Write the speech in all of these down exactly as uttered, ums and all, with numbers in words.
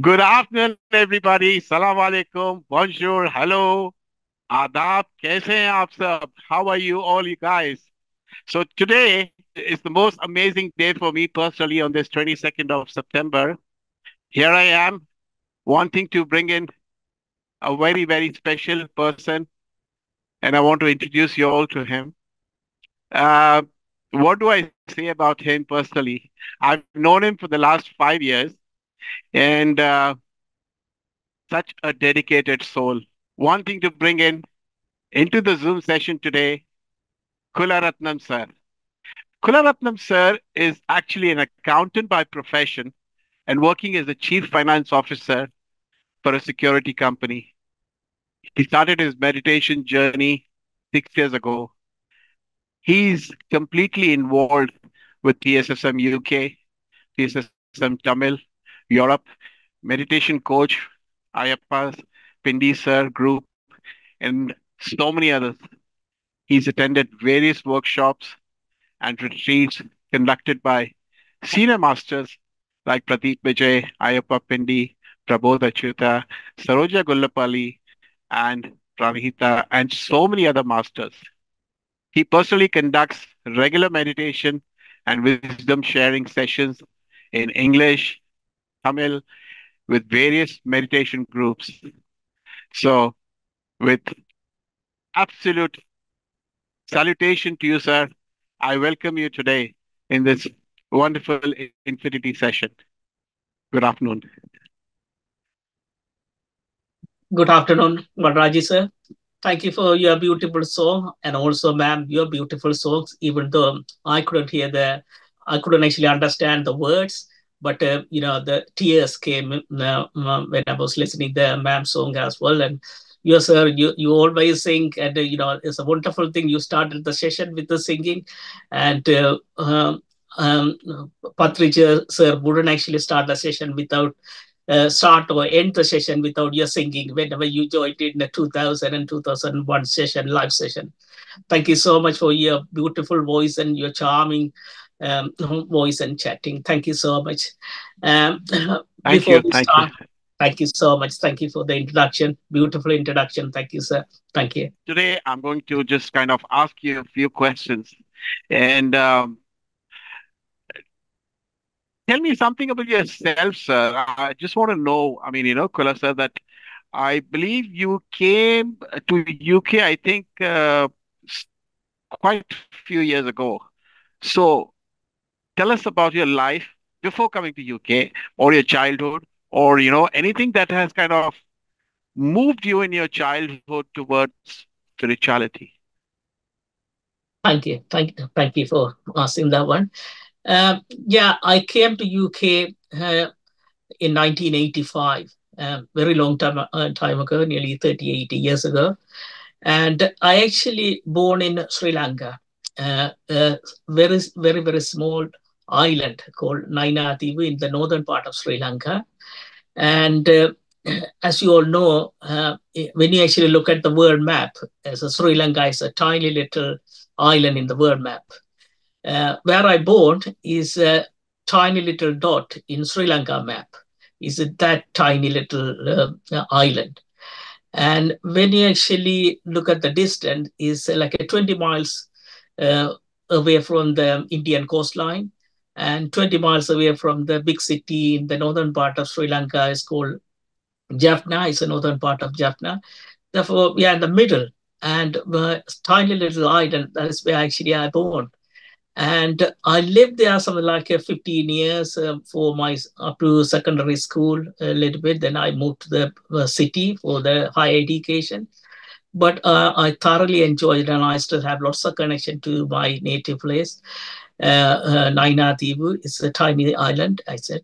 Good afternoon, everybody. Salam alaikum, bonjour, hello, adab, kaise hain aap sab? How are you all, you guys? So today is the most amazing day for me personally on this twenty-second of September. Here I am, wanting to bring in a very, very special person, and I want to introduce you all to him. Uh, what do I say about him personally? I've known him for the last five years. And uh, such a dedicated soul. Wanting to bring in, into the Zoom session today, Kularatnam sir. Kularatnam sir is actually an accountant by profession and working as a chief finance officer for a security company. He started his meditation journey six years ago. He's completely involved with T S S M U K, T S S M Tamil, Europe, meditation coach, Ayappa Pindi sir group, and so many others. He's attended various workshops and retreats conducted by senior masters like Prateek Vijay, Ayappa Pindi, Prabodh Achyuta, Saroja Gullapalli, and Pranihita, and so many other masters. He personally conducts regular meditation and wisdom sharing sessions in English, Tamil, with various meditation groups. So, with absolute salutation to you, sir, I welcome you today in this wonderful infinity session. Good afternoon. Good afternoon, Vadraji sir. Thank you for your beautiful song, and also, ma'am, your beautiful songs, even though I couldn't hear the, I couldn't actually understand the words. But, uh, you know, the tears came uh, when I was listening the ma'am's song as well. And you, sir, you, you always sing. And, uh, you know, it's a wonderful thing. You started the session with the singing. And uh, um, um, Patrija, sir, wouldn't actually start the session without, uh, start or end the session without your singing whenever you joined in the two thousand and two thousand one session, live session. Thank you so much for your beautiful voice and your charming Um, voice and chatting. Thank you so much. Um, thank you. Thank start, you. Thank you so much. Thank you for the introduction. Beautiful introduction. Thank you, sir. Thank you. Today, I'm going to just kind of ask you a few questions. And um, tell me something about yourself, sir. I just want to know, I mean, you know, Kula sir, that I believe you came to U K, I think, uh, quite a few years ago. So, tell us about your life before coming to U K, or your childhood, or, you know, anything that has kind of moved you in your childhood towards spirituality. Thank you. Thank you. Thank you for asking that one. Um, yeah, I came to U K uh, in nineteen eighty-five, uh, very long time, uh, time ago, nearly thirty, eighty years ago. And I actually born in Sri Lanka, uh, a very, very, very small island called Nainativu in the northern part of Sri Lanka. And uh, as you all know, uh, when you actually look at the world map, as a Sri Lanka is a tiny little island in the world map. Uh, where I born is a tiny little dot in Sri Lanka map. Is it that tiny little uh, island? And when you actually look at the distance, is like a twenty miles uh, away from the Indian coastline. And twenty miles away from the big city in the northern part of Sri Lanka is called Jaffna. It's the northern part of Jaffna. Therefore, we are in the middle. And a tiny little island, that is where actually I born. And I lived there something like fifteen years um, for my up to secondary school a little bit. Then I moved to the city for the higher education. But uh, I thoroughly enjoyed it, and I still have lots of connection to my native place. Uh, uh, Nainativu is a tiny island, I said.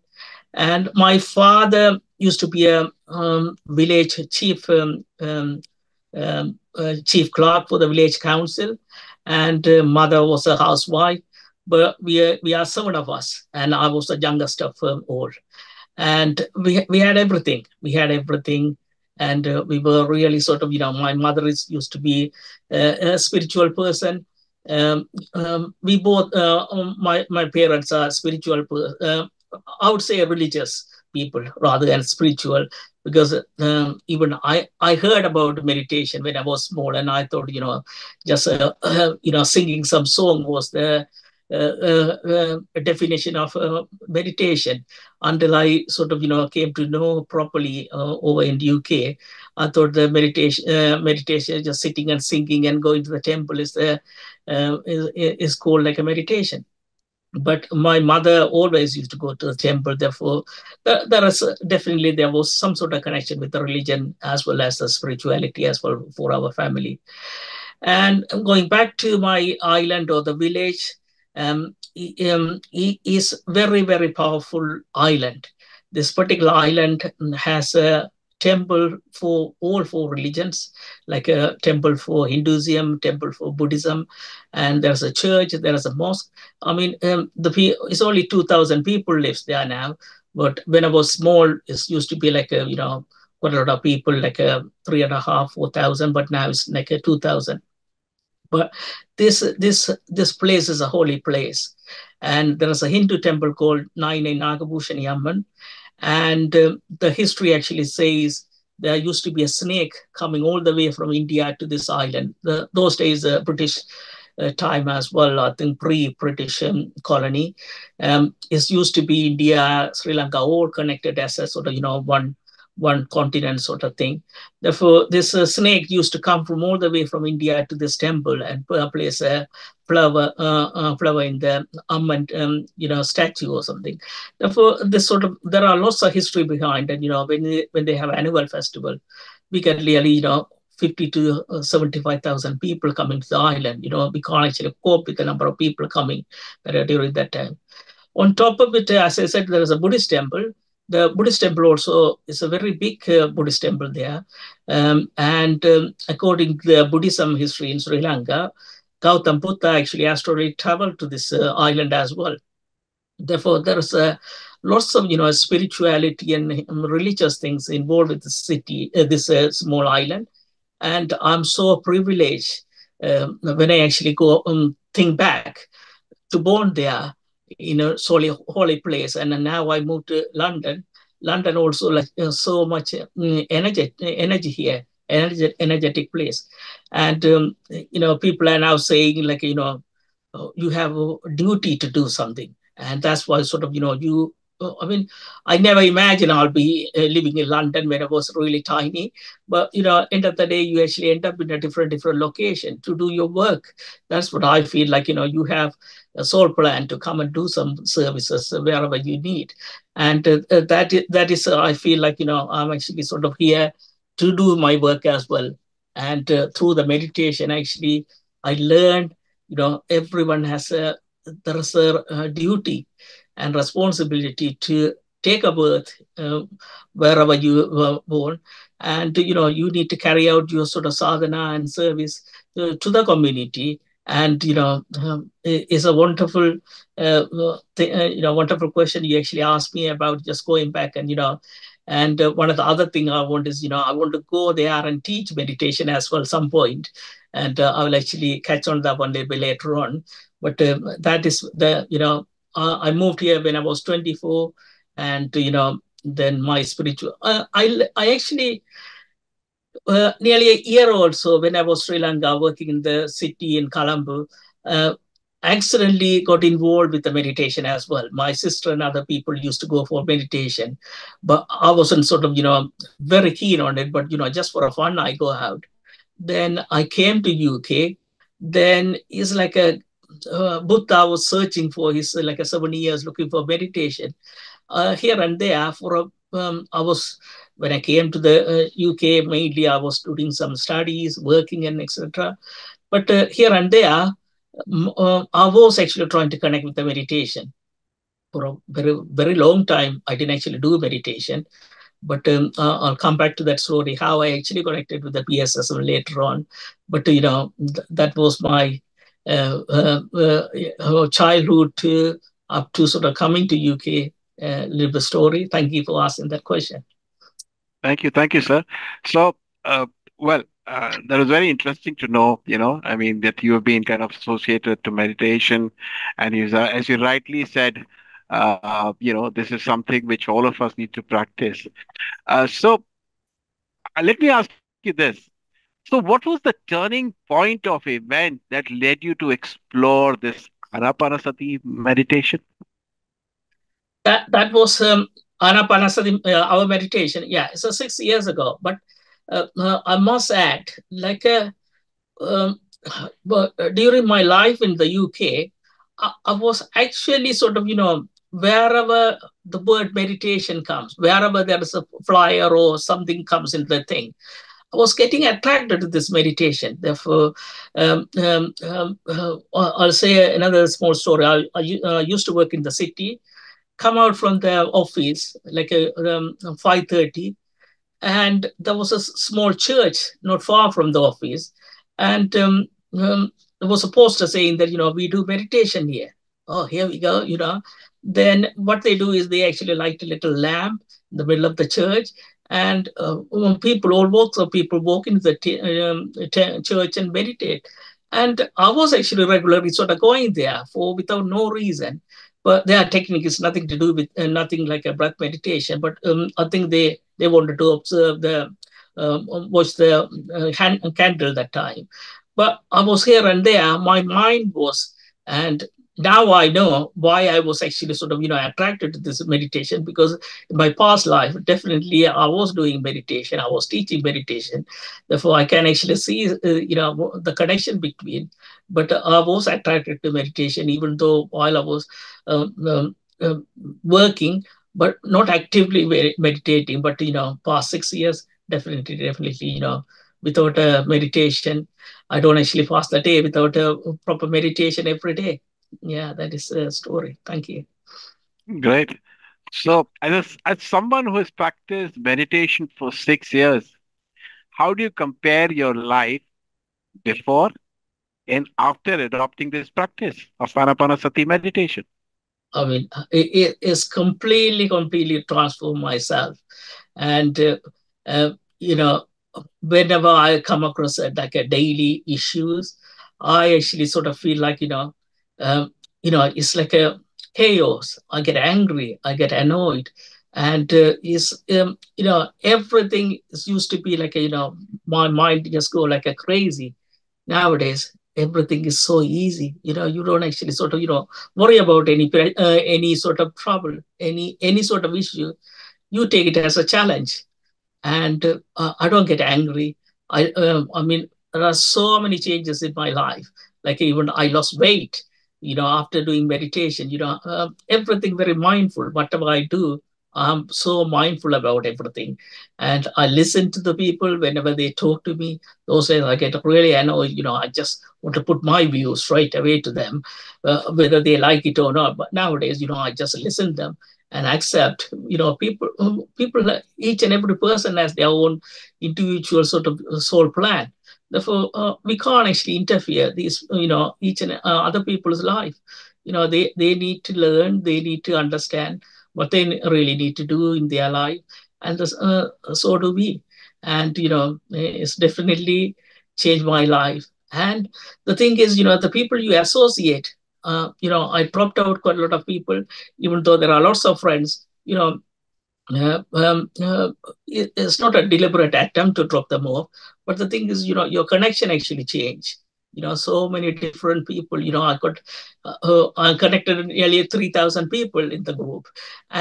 And my father used to be a um, village chief, um, um, um, uh, chief clerk for the village council, and uh, mother was a housewife. But we are, we are seven of us, and I was the youngest of um, all. And we we had everything. We had everything. And uh, we were really sort of, you know, my mother is used to be uh, a spiritual person. Um, um, we both, uh, my, my parents are spiritual, uh, I would say religious people rather than spiritual, because um, even I, I heard about meditation when I was small, and I thought, you know, just, uh, uh, you know, singing some song was the uh, uh, uh, definition of uh, meditation, until I sort of, you know, came to know properly uh, over in the U K. I thought the meditation, uh, meditation, just sitting and singing and going to the temple is, the, uh, is, is called like a meditation. But my mother always used to go to the temple. Therefore, there, there is definitely there was some sort of connection with the religion as well as the spirituality as well for our family. And going back to my island or the village, um, um, it is very, very powerful island. This particular island has a temple for all four religions, like a temple for Hinduism, temple for Buddhism, and there's a church, there is a mosque. I mean, um, the it's only two thousand people lives there now, but when I was small, it used to be like, a, you know, quite a lot of people, like a three and a half, four thousand, but now it's like a two thousand. But this, this, this place is a holy place. And there is a Hindu temple called Nainai Nagabhushani Amman. And uh, the history actually says there used to be a snake coming all the way from India to this island. The, those days, uh, British uh, time as well, I think pre-British um, colony. Um, it used to be India, Sri Lanka, all connected as a sort of, you know, one, one continent sort of thing. Therefore, this uh, snake used to come from all the way from India to this temple and place a flower, uh, uh, flower in the Amman, um, you know, statue or something. Therefore, this sort of, there are lots of history behind, and, you know, when they, when they have annual festival, we can really, you know, fifty to seventy-five thousand people coming to the island. You know, we can't actually cope with the number of people coming that are during that time. On top of it, as I said, there is a Buddhist temple. The Buddhist temple also is a very big uh, Buddhist temple there. Um, and um, according to the Buddhism history in Sri Lanka, Gautama Buddha actually astrally traveled to this uh, island as well. Therefore, there is uh, lots of, you know, spirituality and um, religious things involved with the city, uh, this uh, small island. And I'm so privileged um, when I actually go um, think back to born there, in a solely holy place. And now I moved to London. London also like uh, so much uh, energy, energy here, energy, energetic place. And, um, you know, people are now saying like, you know, you have a duty to do something. And that's why sort of, you know, you, I mean, I never imagined I'll be uh, living in London when I was really tiny. But, you know, end of the day, you actually end up in a different, different location to do your work. That's what I feel like, you know, you have a soul plan to come and do some services wherever you need. And uh, that, that is, uh, I feel like, you know, I'm actually sort of here to do my work as well. And uh, through the meditation, actually, I learned, you know, everyone has a, there is a, a duty and responsibility to take a birth uh, wherever you were born. And, you know, you need to carry out your sort of sadhana and service uh, to the community. And, you know, um, it's a wonderful, uh, th uh, you know, wonderful question you actually asked me about just going back. And, you know, and uh, one of the other thing I want is, you know, I want to go there and teach meditation as well some point. And uh, I will actually catch on that one little bit later on. But uh, that is the, you know, Uh, I moved here when I was twenty-four, and, you know, then my spiritual, uh, I, I actually, uh, nearly a year or so when I was Sri Lanka working in the city in Colombo, uh, accidentally got involved with the meditation as well. My sister and other people used to go for meditation, but I wasn't sort of, you know, very keen on it, but, you know, just for fun, I go out. Then I came to U K, then it's like a, Uh, Buddha was searching for his uh, like a seven years looking for meditation uh, here and there for a, um, I was when I came to the uh, U K mainly I was doing some studies, working and et cetera. But uh, here and there uh, I was actually trying to connect with the meditation for a very very long time. I didn't actually do meditation. But um, uh, I'll come back to that story, how I actually connected with the P S S M later on. But uh, you know th that was my Uh, uh, uh, uh, childhood uh, up to sort of coming to U K, uh, little bit story. Thank you for asking that question. Thank you. Thank you, sir. So, uh, well, uh, that was very interesting to know, you know, I mean, that you have been kind of associated to meditation, and you, as you rightly said, Uh, you know, this is something which all of us need to practice. Uh, so uh, let me ask you this. So what was the turning point of event that led you to explore this Anapanasati meditation? That, that was um, Anapanasati, uh, our meditation. Yeah, so six years ago. But uh, uh, I must add, like a, um, but during my life in the U K, I, I was actually sort of, you know, wherever the word meditation comes, wherever there is a flyer or something comes in the thing, I was getting attracted to this meditation. Therefore, um, um, um, uh, I'll say another small story. I, I uh, used to work in the city, come out from the office like a um, five thirty, and there was a small church not far from the office, and um, um, there was a poster saying that, you know, we do meditation here. Oh, here we go, you know. Then what they do is they actually light a little lamp in the middle of the church, and uh, people, all walks of people, walk into the t um, t church and meditate. And I was actually regularly sort of going there for without no reason. But their technique is nothing to do with uh, nothing like a breath meditation. But um, I think they they wanted to observe the uh, watch the uh, hand, candle that time. But I was here and there. My mind was, and now I know why I was actually sort of, you know, attracted to this meditation, because in my past life, definitely I was doing meditation. I was teaching meditation. Therefore, I can actually see, uh, you know, the connection between. But uh, I was attracted to meditation, even though while I was um, um, uh, working, but not actively med meditating. But, you know, past six years, definitely, definitely, you know, without a uh, meditation, I don't actually fast a day without a uh, proper meditation every day. Yeah, that is a story. Thank you. Great. So as, as someone who has practiced meditation for six years, how do you compare your life before and after adopting this practice of Anapanasati meditation? I mean, it is completely, completely transformed myself. And, uh, uh, you know, whenever I come across uh, like a daily issues, I actually sort of feel like, you know, Um, you know, it's like a chaos. I get angry, I get annoyed, and uh, it's, um, you know, everything is used to be like, a, you know, my mind just go like a crazy. Nowadays, everything is so easy. You know, you don't actually sort of, you know, worry about any uh, any sort of trouble, any any sort of issue. You take it as a challenge, and uh, I don't get angry. I um, I mean, there are so many changes in my life. Like even I lost weight. You know, after doing meditation, you know, uh, everything very mindful. Whatever I do, I'm so mindful about everything. And I listen to the people whenever they talk to me. Those days I get really annoyed. You know, I just want to put my views straight away to them, uh, whether they like it or not. But nowadays, you know, I just listen to them and accept, you know, people, people, each and every person has their own individual sort of soul plan. Therefore, uh, we can't actually interfere these, you know, each and uh, other people's life. You know, they, they need to learn, they need to understand what they really need to do in their life. And this, uh, so do we. And, you know, it's definitely changed my life. And the thing is, you know, the people you associate, uh, you know, I dropped out quite a lot of people, even though there are lots of friends, you know, Uh, um, uh, it, it's not a deliberate attempt to drop them off, but the thing is, you know, your connection actually changed. You know, so many different people. You know, I got uh, uh, I connected nearly three thousand people in the group,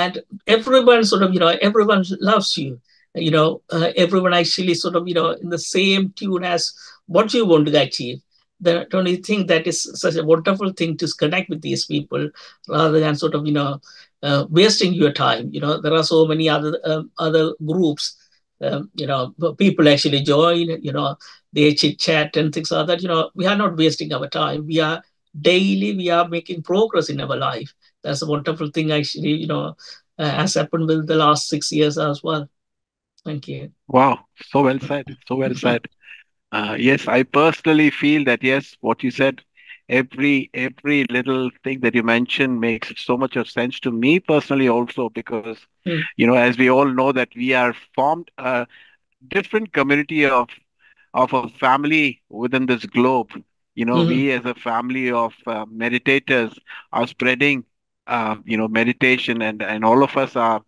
and everyone sort of, you know, everyone loves you. You know, uh, everyone actually sort of, you know, in the same tune as what you want to achieve. The only thing that is such a wonderful thing to connect with these people, rather than sort of, you know, Uh, wasting your time. You know, there are so many other um, other groups, um, you know, people actually join, you know, they chit chat and things like that. You know, we are not wasting our time. We are daily, we are making progress in our life. That's a wonderful thing actually, you know, uh, has happened with the last six years as well. Thank you. Wow. So well said. So well said. Uh, yes, I personally feel that, yes, what you said, Every every little thing that you mentioned makes so much of sense to me personally also, because, mm. you know, as we all know that we are formed a different community of, of a family within this globe. You know, mm-hmm. we as a family of uh, meditators are spreading um, you know, meditation, and and all of us are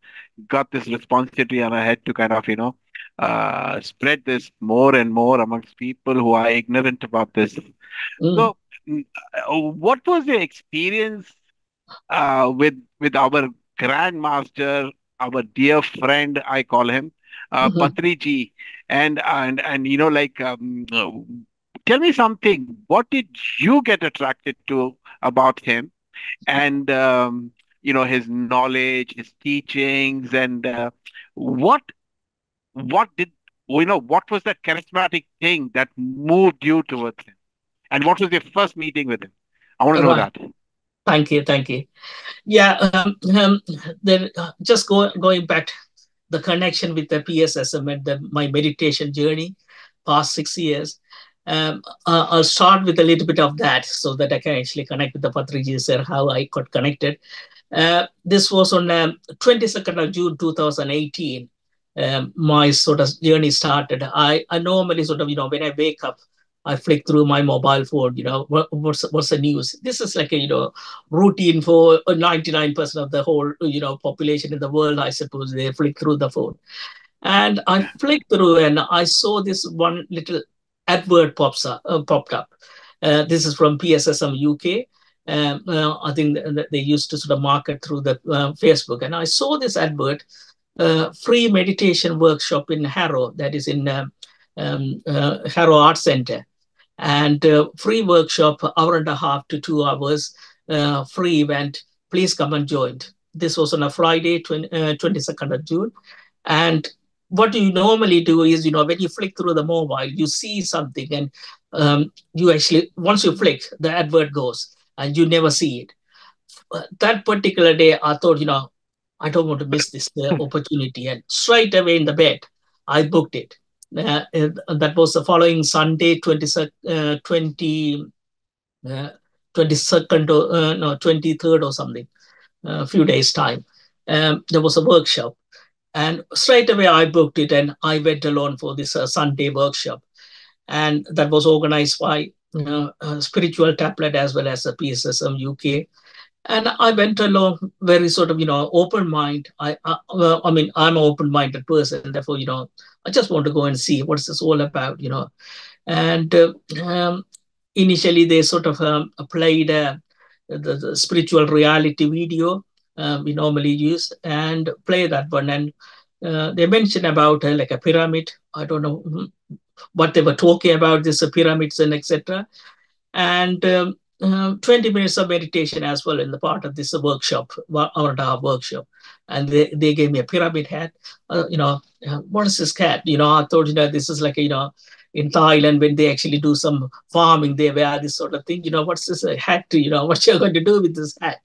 got this responsibility on our head to kind of, you know, uh, spread this more and more amongst people who are ignorant about this. Mm. So, n- uh, what was your experience uh, with with our Grand Master, our dear friend, I call him, uh, Mhm. Patriji, and and and you know, like, um, uh, tell me something. What did you get attracted to about him, and um, you know, his knowledge, his teachings, and uh, what what did you know? What was that charismatic thing that moved you towards him, and what was your first meeting with him? I want to know Right. that. Thank you. Thank you. Yeah. Um, um, then uh, just go, going back, the connection with the P S S M and the, my meditation journey, past six years. Um, uh, I'll start with a little bit of that so that I can actually connect with the Patriji sir, how I got connected. Uh, this was on um, twenty-second of June two thousand eighteen. Um, my sort of journey started. I, I normally sort of, you know, when I wake up, I flick through my mobile phone, you know, what, what's, what's the news? This is like a, you know, routine for ninety-nine percent of the whole, you know, population in the world, I suppose. They flick through the phone. And I Yeah. flicked through and I saw this one little advert pops up, uh, popped up. Uh, this is from P S S M U K. Um, uh, I think th- th- they used to sort of market through the uh, Facebook. And I saw this advert, uh, free meditation workshop in Harrow, that is in um, um, uh, Harrow Arts Center. And uh, free workshop, hour and a half to two hours, uh, free event. Please come and join. This was on a Friday, twenty, uh, twenty-second of June. And what you normally do is, you know, when you flick through the mobile, you see something, and um, you actually, once you flick, the advert goes, and you never see it. Uh, That particular day, I thought, you know, I don't want to miss this uh, opportunity. And straight away in the bed, I booked it. Uh, and that was the following Sunday, twenty, uh, twenty, uh, twenty-second, or, uh, no, twenty-third or something, a few days' time. Um, there was a workshop. And straight away, I booked it and I went alone for this uh, Sunday workshop. And that was organized by uh, uh, Spiritual Tablet as well as the P S S M U K. And I went along very sort of, you know, open mind. I, I, well, I mean, I'm an open-minded person. Therefore, you know, I just want to go and see what's this all about, you know. And uh, um, initially, they sort of um, played uh, the, the spiritual reality video uh, we normally use and play that one. And uh, they mentioned about uh, like a pyramid. I don't know mm, what they were talking about, this uh, pyramids and et cetera. And um, uh, twenty minutes of meditation as well in the part of this workshop, one hour and a half workshop. And they, they gave me a pyramid hat. Uh, you know, uh, what is this cat? You know, I thought, you know, this is like, you know, in Thailand when they actually do some farming, they wear this sort of thing. You know, what's this uh, hat? You know, what you're going to do with this hat?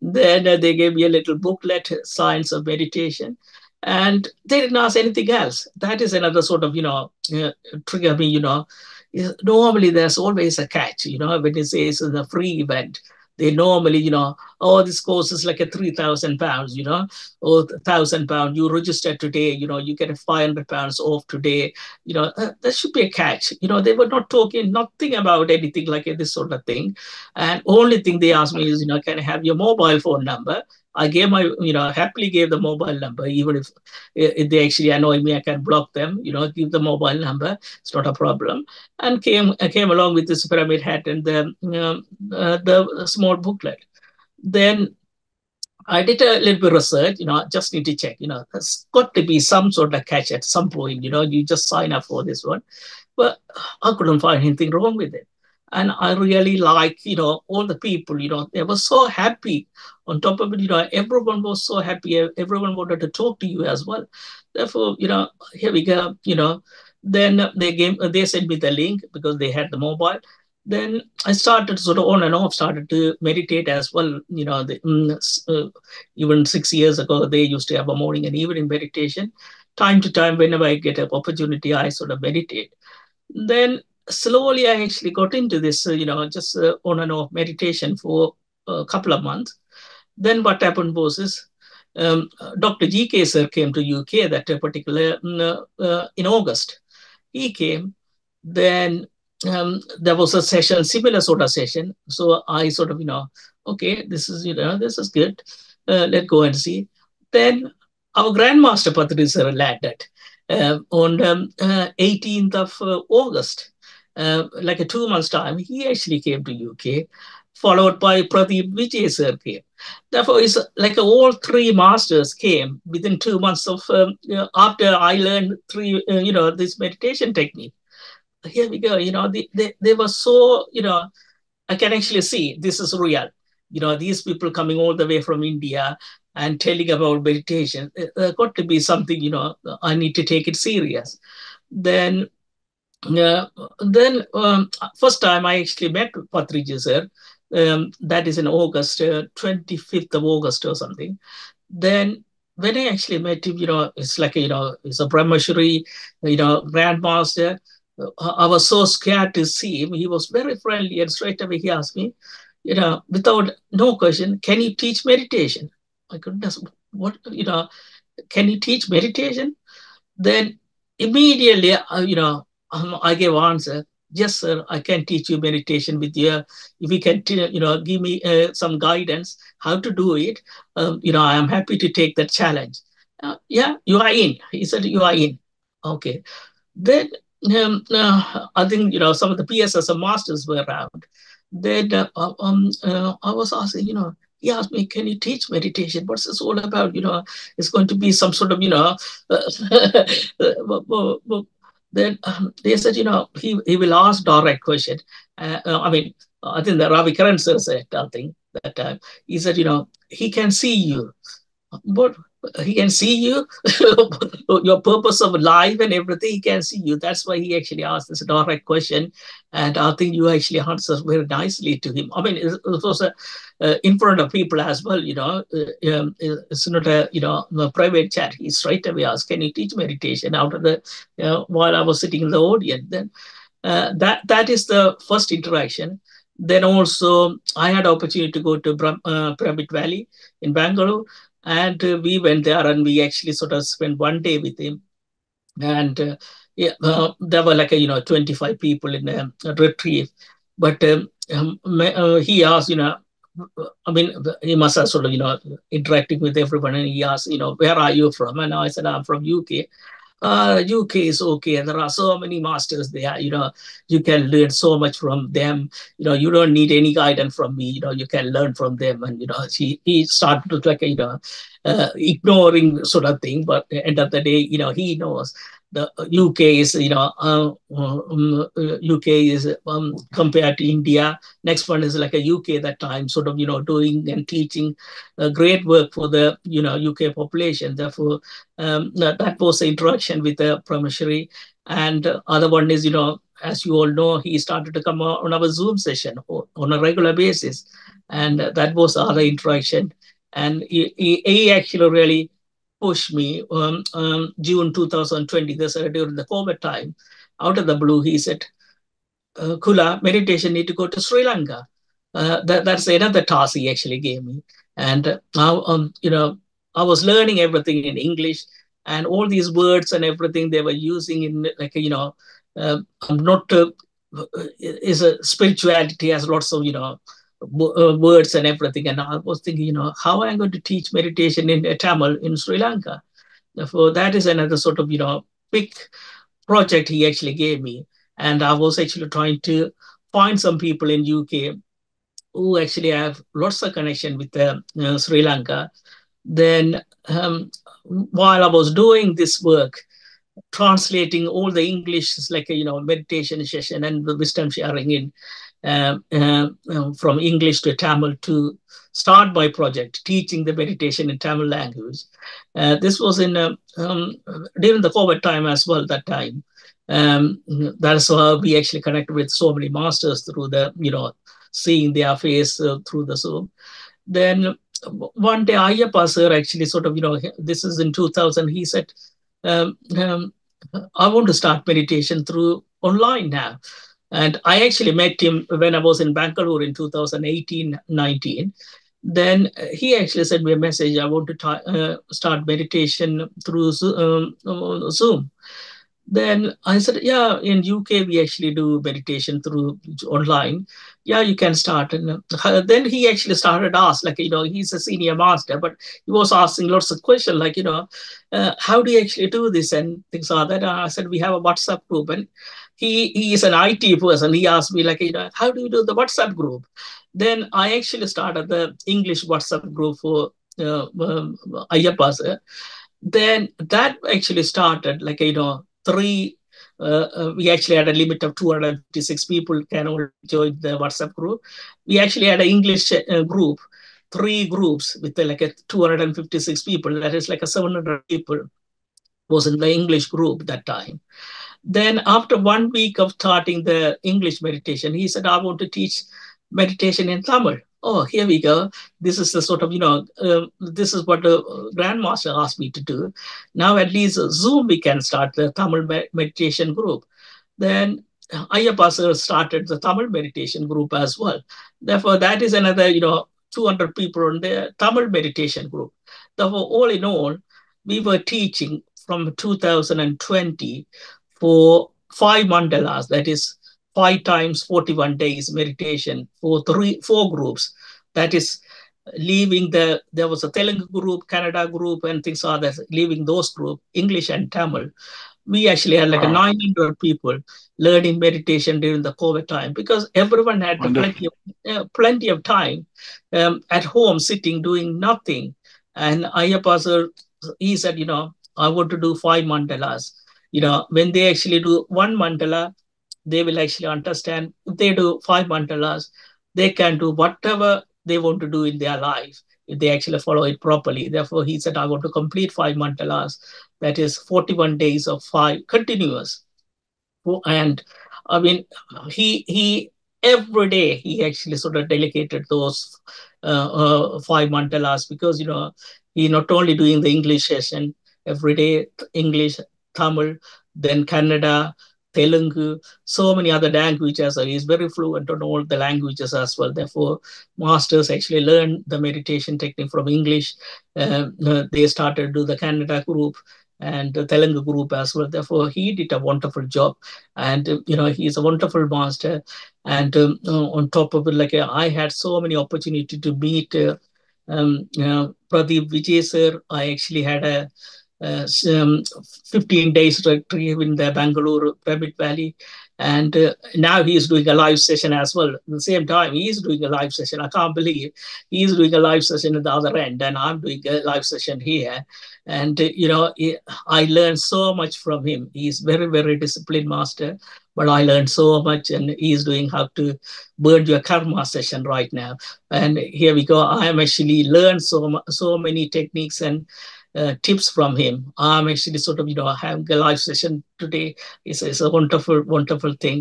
Then uh, they gave me a little booklet, Science of Meditation. And they didn't ask anything else. That is another sort of, you know, uh, trigger me, you know, is- normally there's always a catch, you know, when it says in a free event, they normally, you know, oh, this course is like a three thousand pounds, you know, or thousand pound. You register today, you know, you get a five hundred pounds off today, you know, uh, that should be a catch. You know, they were not talking nothing about anything like this sort of thing, and only thing they asked me is, you know, can I have your mobile phone number? I gave my, you know, happily gave the mobile number, even if, if they actually annoy me, I can block them, you know, give the mobile number, it's not a problem, and came uh, came along with this pyramid hat and the um, uh, the small booklet. Then I did a little bit of research, you know, I just need to check, you know, there's got to be some sort of catch at some point, you know, you just sign up for this one. But I couldn't find anything wrong with it. And I really like, you know, all the people, you know, they were so happy. On top of it, you know, everyone was so happy. e- Everyone wanted to talk to you as well. Therefore, you know, here we go, you know. Then uh, they gave, uh, they sent me the link because they had the mobile. Then I started sort of on and off, started to meditate as well. You know, the, mm, s- uh, even six years ago, they used to have a morning and evening meditation. Time to time, whenever I get an opportunity, I sort of meditate. Then slowly I actually got into this, uh, you know, just uh, on and off meditation for a couple of months. Then what happened was is um, Doctor G K sir came to U K that uh, particular mm, uh, uh, in August. He came. Then um, there was a session, similar sort of session. So I sort of, you know, okay, this is, you know, this is good. Uh, let's go and see. Then our Grandmaster Patricer landed uh, on um, uh, eighteenth of uh, August, uh, like a two months time. He actually came to U K, followed by Pradeep Vijay sir came. Therefore, it's like all three masters came within two months of um, you know, after I learned three, uh, you know, this meditation technique. Here we go. You know, they, they, they were so, you know, I can actually see this is real. You know, these people coming all the way from India and telling about meditation, there got to be something, you know, I need to take it serious. Then, uh, then um, first time I actually met Patricia sir. Um, that is in August, uh, twenty-fifth of August or something. Then when I actually met him, you know, it's like, a, you know, it's a Brahmachari, you know, Grandmaster. Uh, I was so scared to see him. He was very friendly and straight away he asked me, you know, without no question, can you teach meditation? My goodness, what, you know, can you teach meditation? Then immediately, uh, you know, um, I gave answer. Yes, sir, I can teach you meditation with you. If you can, you know, give me uh, some guidance how to do it, um, you know, I am happy to take that challenge. Uh, yeah, you are in. He said, you are in. Okay. Then um, uh, I think, you know, some of the P S S and masters were around. Then uh, um, uh, I was asking, you know, he asked me, can you teach meditation? What's this all about? You know, it's going to be some sort of, you know, Then um, they said, you know, he, he will ask direct question. Uh, uh, I mean, I think the Ravi Karan sir said something that time. He said, you know, he can see you. But he can see you, your purpose of life and everything, he can see you. That's why he actually asked this direct question. And I think you actually answered very nicely to him. I mean, it was a, uh, in front of people as well, you know, uh, um, it's not a, you know, a private chat. He straight away asked, can you teach meditation out of the, you know, while I was sitting in the audience. Then uh, that that is the first interaction. Then also I had opportunity to go to Bra uh, Pyramid Valley in Bangalore. And uh, we went there and we actually sort of spent one day with him. And uh, yeah, uh, there were like, a, you know, twenty-five people in a, a retreat. But um, um, uh, he asked, you know, I mean, he must have sort of, you know, interacting with everyone. And he asked, you know, where are you from? And I said, I'm from U K. Uh, U K is okay. And there are so many masters there, you know, you can learn so much from them. You know, you don't need any guidance from me, you know, you can learn from them. And, you know, he, he started to like, you know, uh, ignoring sort of thing. But at the end of the day, you know, he knows the U K is, you know, uh, um, U K is um, compared to India. Next one is like a U K that time sort of, you know, doing and teaching uh, great work for the, you know, U K population. Therefore, um, that was the interaction with the Brahmachari. And uh, other one is, you know, as you all know, he started to come on our Zoom session on a regular basis. And that was other interaction. And he, he, he actually really pushed me um, um, June two thousand twenty, this, uh, during the COVID time, out of the blue, he said, uh, Kula, meditation need to go to Sri Lanka. Uh, that, that's another task he actually gave me. And now, uh, um, you know, I was learning everything in English and all these words and everything they were using in like, you know, uh, I'm not, uh, is a spirituality has lots of, you know, words and everything. And I was thinking, you know, how am I going to teach meditation in uh, Tamil in Sri Lanka? Therefore, that is another sort of, you know, big project he actually gave me. And I was actually trying to find some people in U K who actually have lots of connection with uh, uh, Sri Lanka. Then um, while I was doing this work, translating all the English, like, a, you know, meditation session and the wisdom sharing in, Uh, uh, from English to Tamil to start my project, teaching the meditation in Tamil language. Uh, this was in uh, um, during the COVID time as well, that time. Um, that's how we actually connected with so many masters through the, you know, seeing their face uh, through the Zoom. Then one day Ayyappa sir actually sort of, you know, this is in two thousand, he said, um, um, I want to start meditation through online now. And I actually met him when I was in Bangalore in two thousand eighteen nineteen. Then he actually sent me a message, I want to uh, start meditation through um, Zoom. Then I said, yeah, in U K, we actually do meditation through online. Yeah, you can start. And then he actually started asking, like, you know, he's a senior master, but he was asking lots of questions, like, you know, uh, how do you actually do this and things like that. And I said, we have a WhatsApp group. And he, he is an I T person. He asked me, like, you know, how do you do the WhatsApp group? Then I actually started the English WhatsApp group for uh, um, Ayyappas. Then that actually started, like, you know, three, uh, uh, we actually had a limit of two hundred fifty-six people can all join the WhatsApp group. We actually had an English uh, group, three groups with uh, like a two hundred fifty-six people, that is like a seven hundred people was in the English group that time. Then after one week of starting the English meditation, he said, I want to teach meditation in Tamil. Oh, here we go. This is the sort of, you know, uh, this is what the grandmaster asked me to do. Now, at least Zoom, we can start the Tamil med meditation group. Then Ayyappa started the Tamil meditation group as well. Therefore, that is another, you know, two hundred people in the Tamil meditation group. Therefore, all in all, we were teaching from two thousand twenty for five mandalas, that is, five times forty-one days meditation for three, four groups. That is leaving the, there was a Telugu group, Kannada group, and things like that, leaving those group, English and Tamil. We actually had like wow. nine hundred people learning meditation during the COVID time because everyone had plenty of, uh, plenty of time um, at home, sitting, doing nothing. And Ayyappa, he said, you know, I want to do five mandalas. You know, when they actually do one mandala, they will actually understand if they do five mandalas, they can do whatever they want to do in their life if they actually follow it properly. Therefore, he said, I want to complete five mandalas. That is forty-one days of five continuous. And I mean, he, he every day, he actually sort of delegated those uh, uh, five mandalas because, you know, he not only doing the English session every day, English, Tamil, then Kannada, Telugu, so many other languages. He is very fluent on all the languages as well. Therefore, masters actually learn the meditation technique from English. Uh, they started to do the Kannada group and the Telugu group as well. Therefore, he did a wonderful job. And, you know, he is a wonderful master. And um, on top of it, like uh, I had so many opportunity to meet uh, um, you know, Pradeep Vijay sir. I actually had a Uh, um, fifteen days retreat in the Bangalore Pemit Valley. And uh, now he is doing a live session as well. At the same time, he is doing a live session. I can't believe he is doing a live session at the other end and I'm doing a live session here. And, uh, you know, it, I learned so much from him. He is very, very disciplined master, but I learned so much and he is doing how to burn your karma session right now. And here we go. I am actually learned so, so many techniques and Uh, tips from him. I'm um, actually sort of, you know, having a live session today. It's, it's a wonderful, wonderful thing.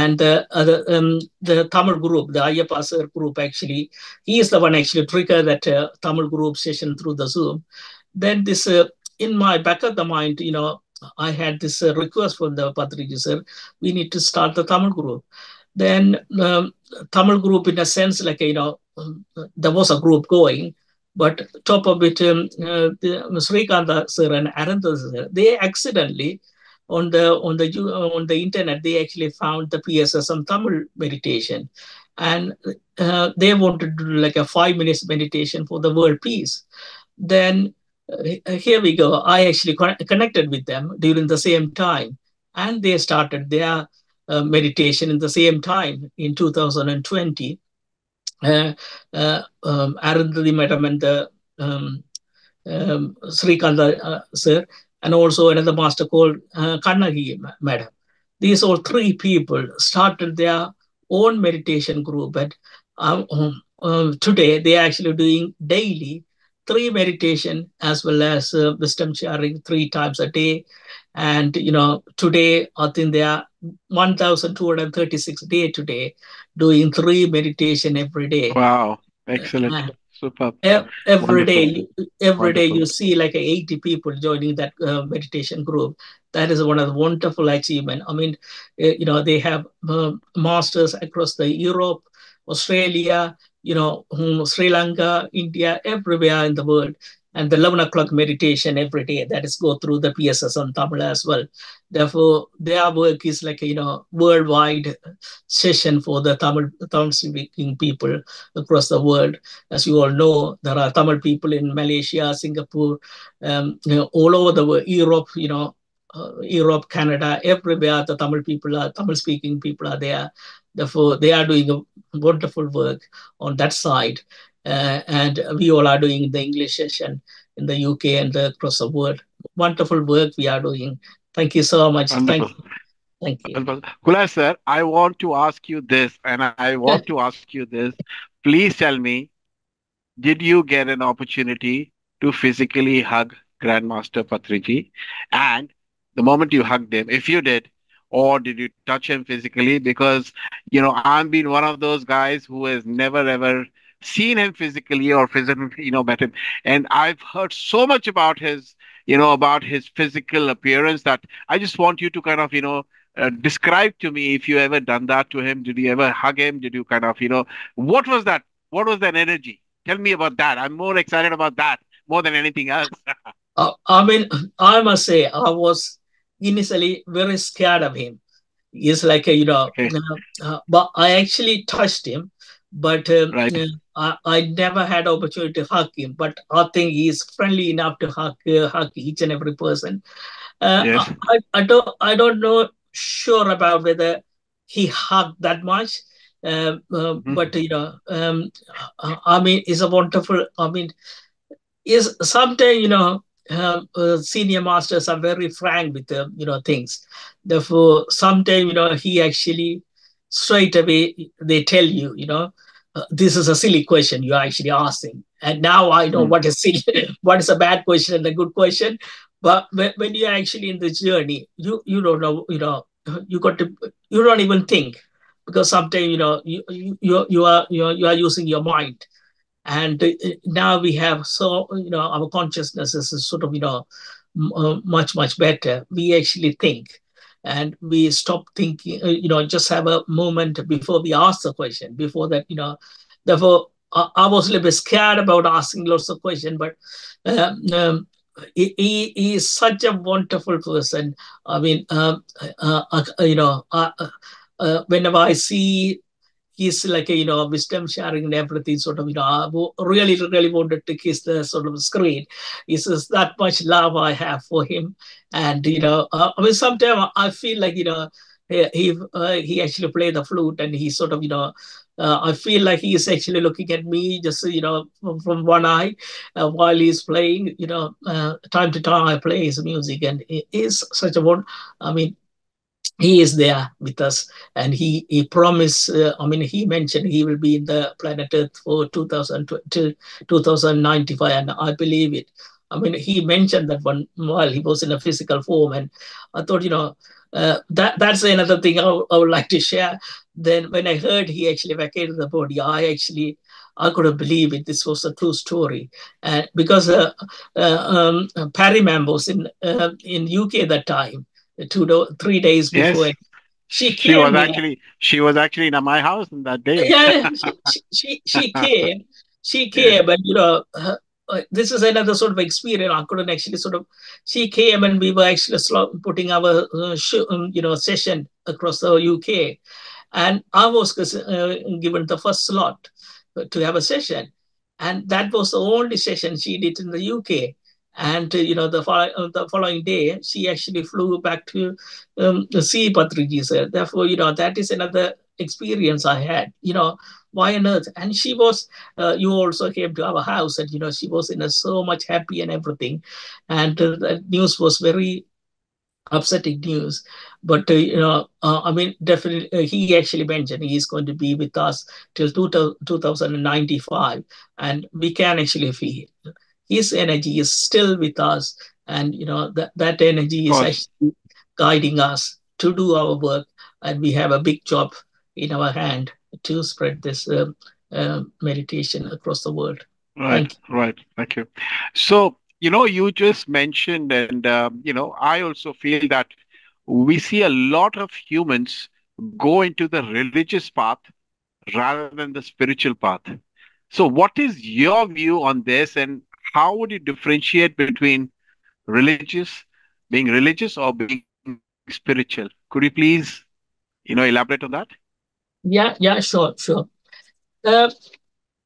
And the other, um, the Tamil group, the Ayyappa group, actually, he is the one actually trigger that uh, Tamil group session through the Zoom. Then this, uh, in my back of the mind, you know, I had this uh, request from the Patriji sir, we need to start the Tamil group. Then um, Tamil group, in a sense, like, you know, there was a group going, but top of it, um, uh, the, um, Srikantha sir and Arantha sir, they accidentally on the on the on the internet they actually found the P S S M Tamil meditation, and uh, they wanted to do like a five minutes meditation for the world peace. Then uh, here we go. I actually con connected with them during the same time, and they started their uh, meditation in the same time in two thousand twenty. Uh, uh, um, Arundhati Madam and the um, um, Srikantha uh, sir, and also another master called uh, Kannagi Madam. These all three people started their own meditation group, and um, um, um, today they are actually doing daily three meditation as well as uh, wisdom sharing three times a day. And, you know, today, I think there are one thousand two hundred thirty-six day today doing three meditation every day. Wow. Excellent. Uh, Super. E every day, every day you see like eighty people joining that uh, meditation group. That is one of the wonderful achievement. I mean, uh, you know, they have uh, masters across the Europe, Australia, you know, Sri Lanka, India, everywhere in the world. and the eleven o'clock meditation every day, that is go through the P S S on Tamil as well. Therefore, their work is like, you know, worldwide session for the Tamil, Tamil speaking people across the world. As you all know, there are Tamil people in Malaysia, Singapore, um, you know, all over the world, Europe, you know, uh, Europe, Canada, everywhere the Tamil people are, Tamil speaking people are there. Therefore, they are doing a wonderful work on that side. Uh, and we all are doing the English session in the U K and the, across the world. Wonderful work we are doing. Thank you so much. Wonderful. Thank you. Thank you. Kulai sir, I want to ask you this, and I want to ask you this. Please tell me, did you get an opportunity to physically hug Grandmaster Patriji? And the moment you hugged him, if you did, or did you touch him physically? Because, you know, I've been one of those guys who has never ever seen him physically or physically, you know, met him. And I've heard so much about his, you know, about his physical appearance that I just want you to kind of, you know, uh, describe to me if you ever done that to him. Did you ever hug him? Did you kind of, you know, what was that? What was that energy? Tell me about that. I'm more excited about that more than anything else. uh, I mean, I must say, I was initially very scared of him. It's like, a, you know, okay. uh, uh, but I actually touched him. But um, right. uh, I, I never had opportunity to hug him. But I think he is friendly enough to hug, uh, hug each and every person. Uh, yes. I, I don't I don't know sure about whether he hugged that much. Uh, uh, mm-hmm. But you know, um, I mean, it's a wonderful. I mean, is sometimes you know. Uh, uh, senior masters are very frank with uh, you know things. Therefore, sometimes you know he actually straight away they tell you you know uh, this is a silly question you are actually asking. And now I know mm. what is silly, what is a bad question and a good question. But when, when you are actually in the journey, you you don't know you know you got to you don't even think, because sometimes you know you you you are you are, you are using your mind. And now we have, so, you know, our consciousness is sort of, you know, much, much better. We actually think and we stop thinking, you know, just have a moment before we ask the question, before that, you know, therefore, I was a little bit scared about asking lots of questions, but um, um, he, he, he is such a wonderful person. I mean, um, uh, uh, you know, uh, uh, whenever I see he's like, you know, wisdom sharing and everything, sort of, you know, I really, really wanted to kiss the sort of screen. It's just that much love I have for him. And, you know, uh, I mean, sometimes I feel like, you know, he uh, he actually played the flute and he sort of, you know, uh, I feel like he is actually looking at me just, you know, from, from one eye uh, while he's playing, you know, uh, time to time I play his music, and it is such a one, I mean, he is there with us, and he he promised. Uh, I mean, he mentioned he will be in the planet Earth for two thousand to two thousand ninety-five, and I believe it. I mean, he mentioned that one while he was in a physical form, and I thought, you know, uh, that that's another thing I, I would like to share. Then when I heard he actually vacated the body, I actually. I couldn't believe it. This was a true story, and uh, because uh, uh, um, Parryman was in uh, in U K at that time. Two, three days before, yes. she came. She was there. actually she was actually in my house on that day. Yeah, she, she she came, she came, but you know, uh, uh, this is another sort of experience. I couldn't actually sort of. She came, and we were actually putting our uh, um, you know session across the U K, and I was uh, given the first slot to have a session, and that was the only session she did in the U K. And, uh, you know, the, uh, the following day, she actually flew back to um, see Patriji sir. Therefore, you know, that is another experience I had, you know, why on earth? And she was, uh, you also came to our house, and, you know, she was in a, so much happy and everything. And uh, the news was very upsetting news. But, uh, you know, uh, I mean, definitely, uh, he actually mentioned he is going to be with us till two thousand ninety-five. And we can actually feel his energy is still with us, and you know that that energy is actually guiding us to do our work, and we have a big job in our hand to spread this uh, uh, meditation across the world. Right, thank right. Thank you. So you know, you just mentioned, and uh, you know, I also feel that we see a lot of humans go into the religious path rather than the spiritual path. So, what is your view on this, and how would you differentiate between religious, being religious or being spiritual? Could you please, you know, elaborate on that? Yeah, yeah, sure, sure. Uh,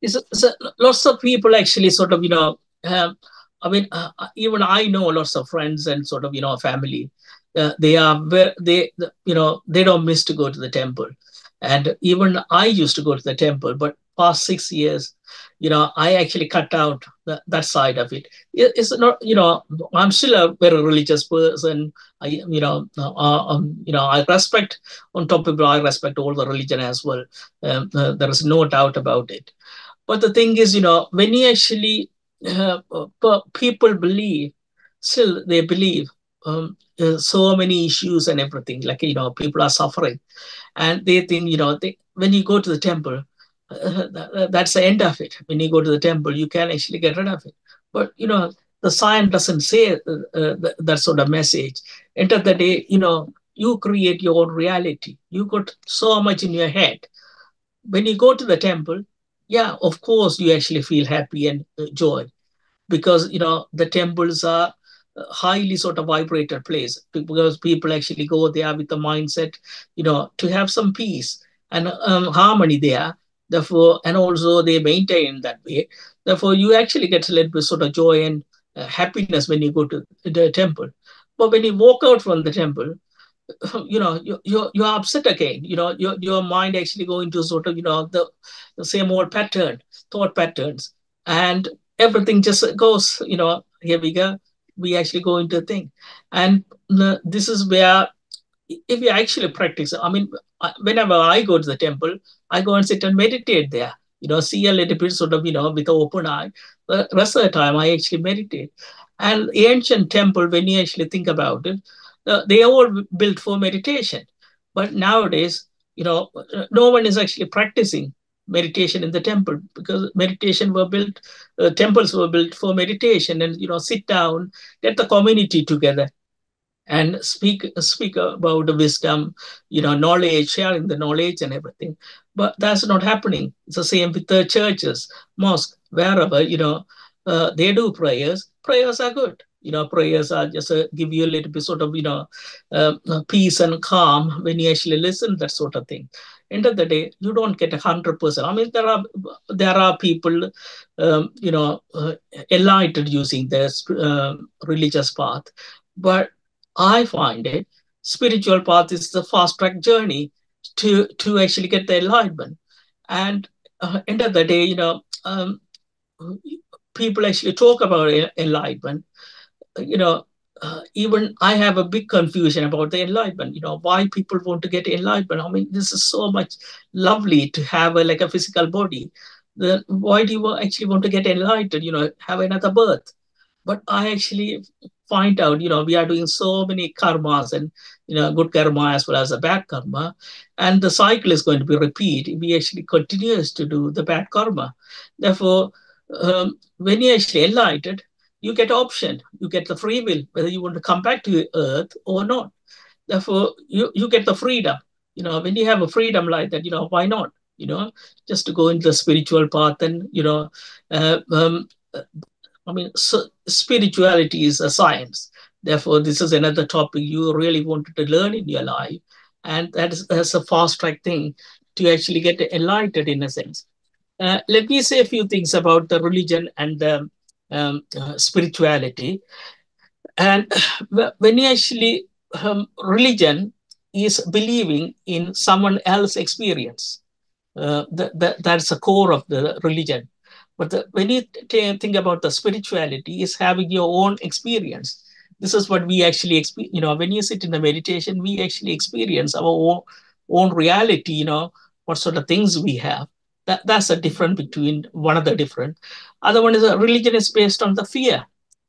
it's, it's, lots of people actually sort of, you know, have, I mean, uh, even I know lots of friends and sort of, you know, family. Uh, they are where they, you know, they don't miss to go to the temple. And even I used to go to the temple, but past six years, you know, I actually cut out the, that side of it. it. It's not, you know, I'm still a very religious person. I, you know, uh, um, you know, I respect, on top of it, I respect all the religion as well. Um, uh, there is no doubt about it. But the thing is, you know, when you actually, uh, people believe, still they believe, Um, uh, so many issues and everything, like, you know, people are suffering, and they think, you know, they, when you go to the temple, uh, that, that's the end of it. When you go to the temple, you can actually get rid of it. But, you know, the sign doesn't say uh, uh, that, that sort of message. End of the day, you know, you create your own reality. You got so much in your head. When you go to the temple, yeah, of course, you actually feel happy and uh, joy, because, you know, the temples are highly sort of vibrated place, because people actually go there with the mindset, you know, to have some peace and um, harmony there. Therefore, and also they maintain that way. Therefore, you actually get a little bit sort of joy and uh, happiness when you go to the temple. But when you walk out from the temple, you know, you, you're, you're upset again. You know, your, your mind actually go into sort of, you know, the, the same old pattern, thought patterns, and everything just goes, you know, here we go. We actually go into a thing. And uh, this is where, if you actually practice, I mean, whenever I go to the temple, I go and sit and meditate there, you know, see a little bit sort of, you know, with an open eye. The rest of the time, I actually meditate. And ancient temple, when you actually think about it, uh, they all built for meditation. But nowadays, you know, no one is actually practicing meditation in the temple, because meditation were built, uh, temples were built for meditation, and, you know, sit down, get the community together and speak speak about the wisdom, you know, knowledge, sharing the knowledge and everything. But that's not happening. It's the same with the churches, mosques, wherever, you know, uh, they do prayers. Prayers are good. You know, prayers are just uh, give you a little bit sort of, you know, uh, peace and calm when you actually listen, that sort of thing. End of the day, you don't get a hundred percent. I mean, there are there are people, um, you know, uh, enlightened using their uh, religious path, but I find it spiritual path is the fast track journey to to actually get the enlightenment. And uh, end of the day, you know, um, people actually talk about enlightenment. You know, uh, even I have a big confusion about the enlightenment, you know, why people want to get enlightenment. I mean, this is so much lovely to have a, like a physical body. The, why do you actually want to get enlightened, you know, have another birth? But I actually find out, you know, we are doing so many karmas and, you know, good karma as well as a bad karma. And the cycle is going to be repeated. We actually continues to do the bad karma. Therefore, um, when you actually enlightened, you get option, you get the free will, whether you want to come back to earth or not. Therefore, you, you get the freedom. You know, when you have a freedom like that, you know, why not? You know, just to go into the spiritual path and, you know, uh, um, I mean, so spirituality is a science. Therefore, this is another topic you really wanted to learn in your life. And that is that's a fast track thing to actually get enlightened in a sense. Uh, let me say a few things about the religion and the Um, uh, spirituality. And when you actually, um, religion is believing in someone else's experience. Uh, th th that's the core of the religion. But the, when you think about the spirituality, is having your own experience. This is what we actually experience. You know, when you sit in the meditation, we actually experience our own, own reality, you know, what sort of things we have. That, that's a different between one of the different. Other one is a religion is based on the fear.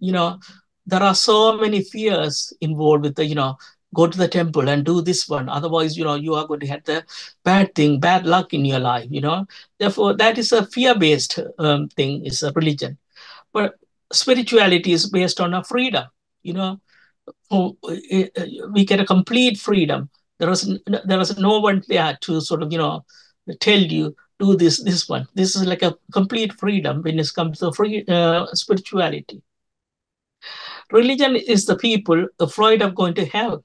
You know, there are so many fears involved with the, you know, go to the temple and do this one. Otherwise, you know, you are going to have the bad thing, bad luck in your life, you know. Therefore, that is a fear-based um, thing, is a religion. But spirituality is based on a freedom, you know. We get a complete freedom. There is, there is no one there to sort of, you know, tell you do this, this one. This is like a complete freedom when it comes to free uh, spirituality. Religion is the people afraid of going to hell,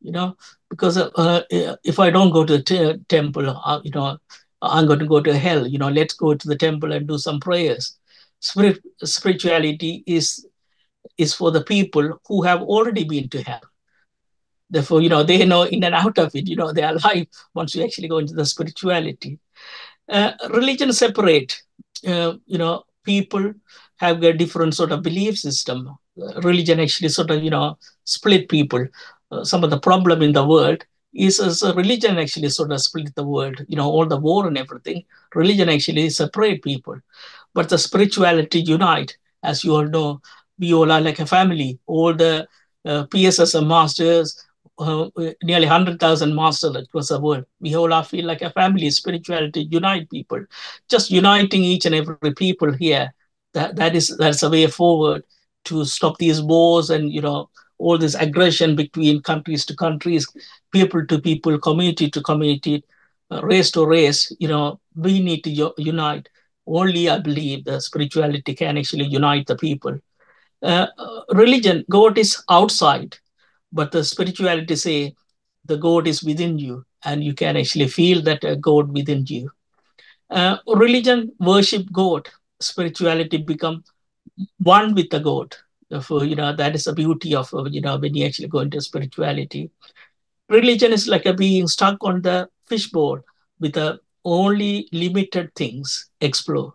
you know, because uh, if I don't go to the temple, uh, you know, I'm going to go to hell, you know, let's go to the temple and do some prayers. Spirit, spirituality is, is for the people who have already been to hell. Therefore, you know, they know in and out of it, you know, they are alive once you actually go into the spirituality. Uh, religion separate, uh, you know, people have a different sort of belief system. Religion actually sort of, you know, split people. Uh, some of the problem in the world is uh, religion actually sort of split the world, you know, all the war and everything. Religion actually separate people. But the spirituality unite, as you all know, we all are like a family. All the uh, P S S and masters, Uh, nearly one hundred thousand masters across the world. We all are feel like a family. Spirituality unite people. Just uniting each and every people here. That that is that's a way forward to stop these wars and, you know, all this aggression between countries to countries, people to people, community to community, uh, race to race. You know, we need to unite. Only I believe that spirituality can actually unite the people. Uh, religion, God is outside. But the spirituality say the God is within you, and you can actually feel that uh, God within you. Uh, religion worship God. Spirituality become one with the God. Therefore, you know, that is the beauty of, you know, when you actually go into spirituality. Religion is like a being stuck on the fishbowl with a only limited things explore,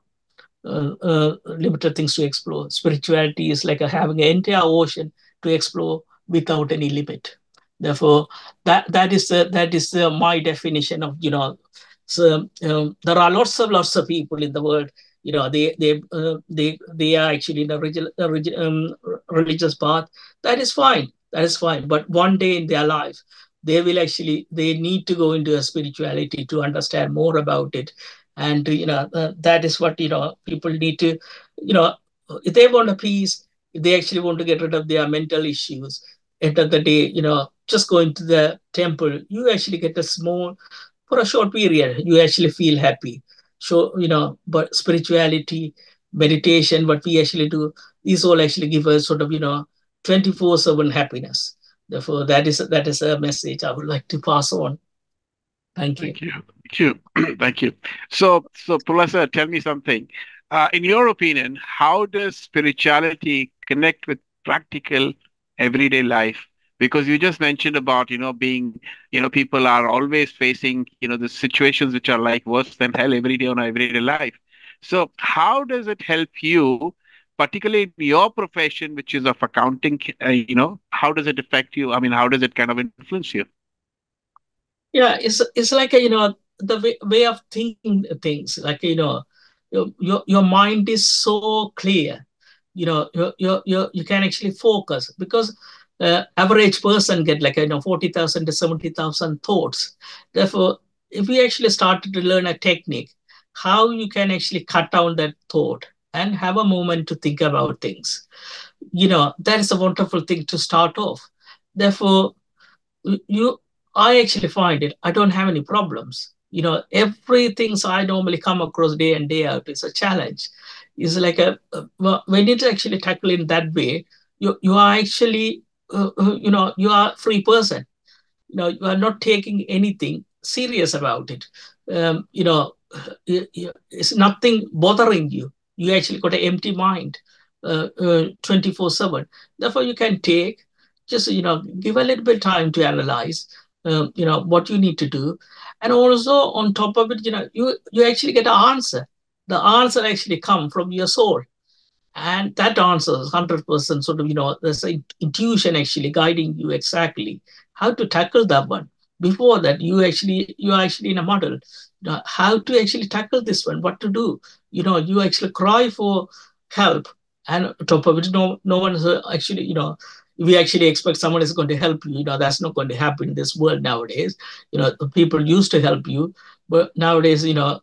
uh, uh, limited things to explore. Spirituality is like a, having an entire ocean to explore without any limit. Therefore, that that is the, that is the, my definition of, you know. So um, there are lots of lots of people in the world. You know, they they uh, they they are actually in a relig um, religious path. That is fine. That is fine. But one day in their life, they will actually they need to go into a spirituality to understand more about it, and you know uh, that is what you know people need to, you know, if they want a peace, if they actually want to get rid of their mental issues. End of the day, you know, just going to the temple, you actually get a small, for a short period, you actually feel happy. So, you know, but spirituality, meditation, what we actually do, these all actually give us sort of, you know, twenty-four seven happiness. Therefore, that is, that is a message I would like to pass on. Thank you. Thank you. Thank you. Thank you. So, so Professor, tell me something. Uh, in your opinion, how does spirituality connect with practical everyday life? Because you just mentioned about, you know, being, you know, people are always facing, you know, the situations which are like worse than hell every day on our everyday life. So how does it help you, particularly in your profession, which is of accounting, uh, you know, how does it affect you? I mean, how does it kind of influence you? Yeah, it's, it's like, a, you know, the way, way of thinking things, like, you know, your, your, your mind is so clear. You know, you you you you can actually focus, because uh, average person get like, you know, forty thousand to seventy thousand thoughts. Therefore, if we actually started to learn a technique, how you can actually cut down that thought and have a moment to think about things, you know, that is a wonderful thing to start off. Therefore, you I actually find it. I don't have any problems. You know, everything I normally come across day in, day out is a challenge. It's like a, when it's actually tackled in that way, you, you are actually, uh, you know, you are a free person. You know, you are not taking anything serious about it. Um, you know, it's nothing bothering you. You actually got an empty mind twenty-four seven. Therefore, you can take, just, you know, give a little bit of time to analyze, um, you know, what you need to do. And also on top of it, you know, you, you actually get an answer. The answer actually come from your soul. And that answer is one hundred percent sort of, you know, there's an intuition actually guiding you exactly how to tackle that one. Before that, you actually, you are actually in a muddle. Now, how to actually tackle this one, what to do? You know, you actually cry for help. And on top of it, no, no one is actually, you know, we actually expect someone is going to help you. You know, that's not going to happen in this world nowadays. You know, the people used to help you, but nowadays, you know,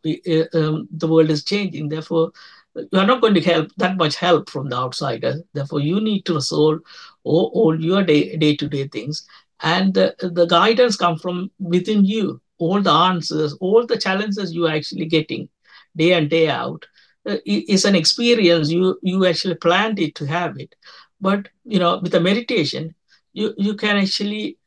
um, the world is changing. Therefore, you are not going to help that much help from the outsider. Therefore, you need to resolve all, all your day, day-to-day things. And the, the guidance comes from within you. all the answers, all the challenges you are actually getting day and day out, uh, is an experience you, you actually planned it to have it. But, you know, with the meditation, you, you can actually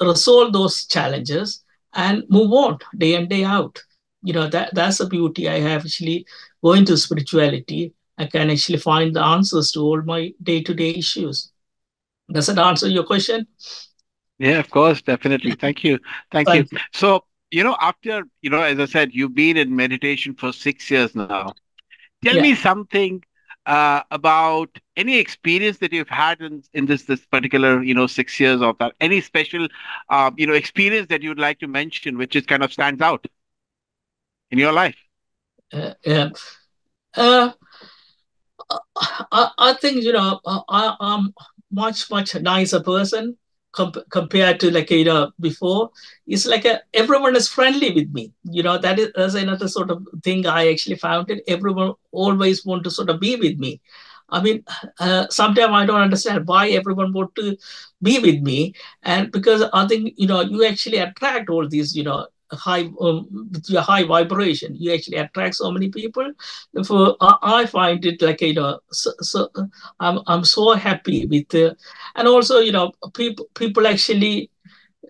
resolve those challenges and move on day and day out. You know, that that's the beauty I have actually going to spirituality. I can actually find the answers to all my day-to-day issues. Does that answer your question? Yeah, of course, definitely. Thank you. Thank, Thank you. you. So, you know, after, you know, as I said, you've been in meditation for six years now. Tell yeah. me something uh, about any experience that you've had in, in this, this particular, you know, six years of that, any special, uh, you know, experience that you'd like to mention, which is kind of stands out in your life? Uh, yeah. Uh, I, I think, you know, I, I'm much, much nicer person comp compared to, like, you know, before. It's like a, everyone is friendly with me. You know, that is that's another sort of thing I actually found it. Everyone always want to sort of be with me. I mean, uh, sometimes I don't understand why everyone want to be with me. And because I think, you know, you actually attract all these, you know, high um, with your high vibration, you actually attract so many people. Therefore, I, I find it like, you know, so, so I'm I'm so happy with, uh, and also, you know, people people actually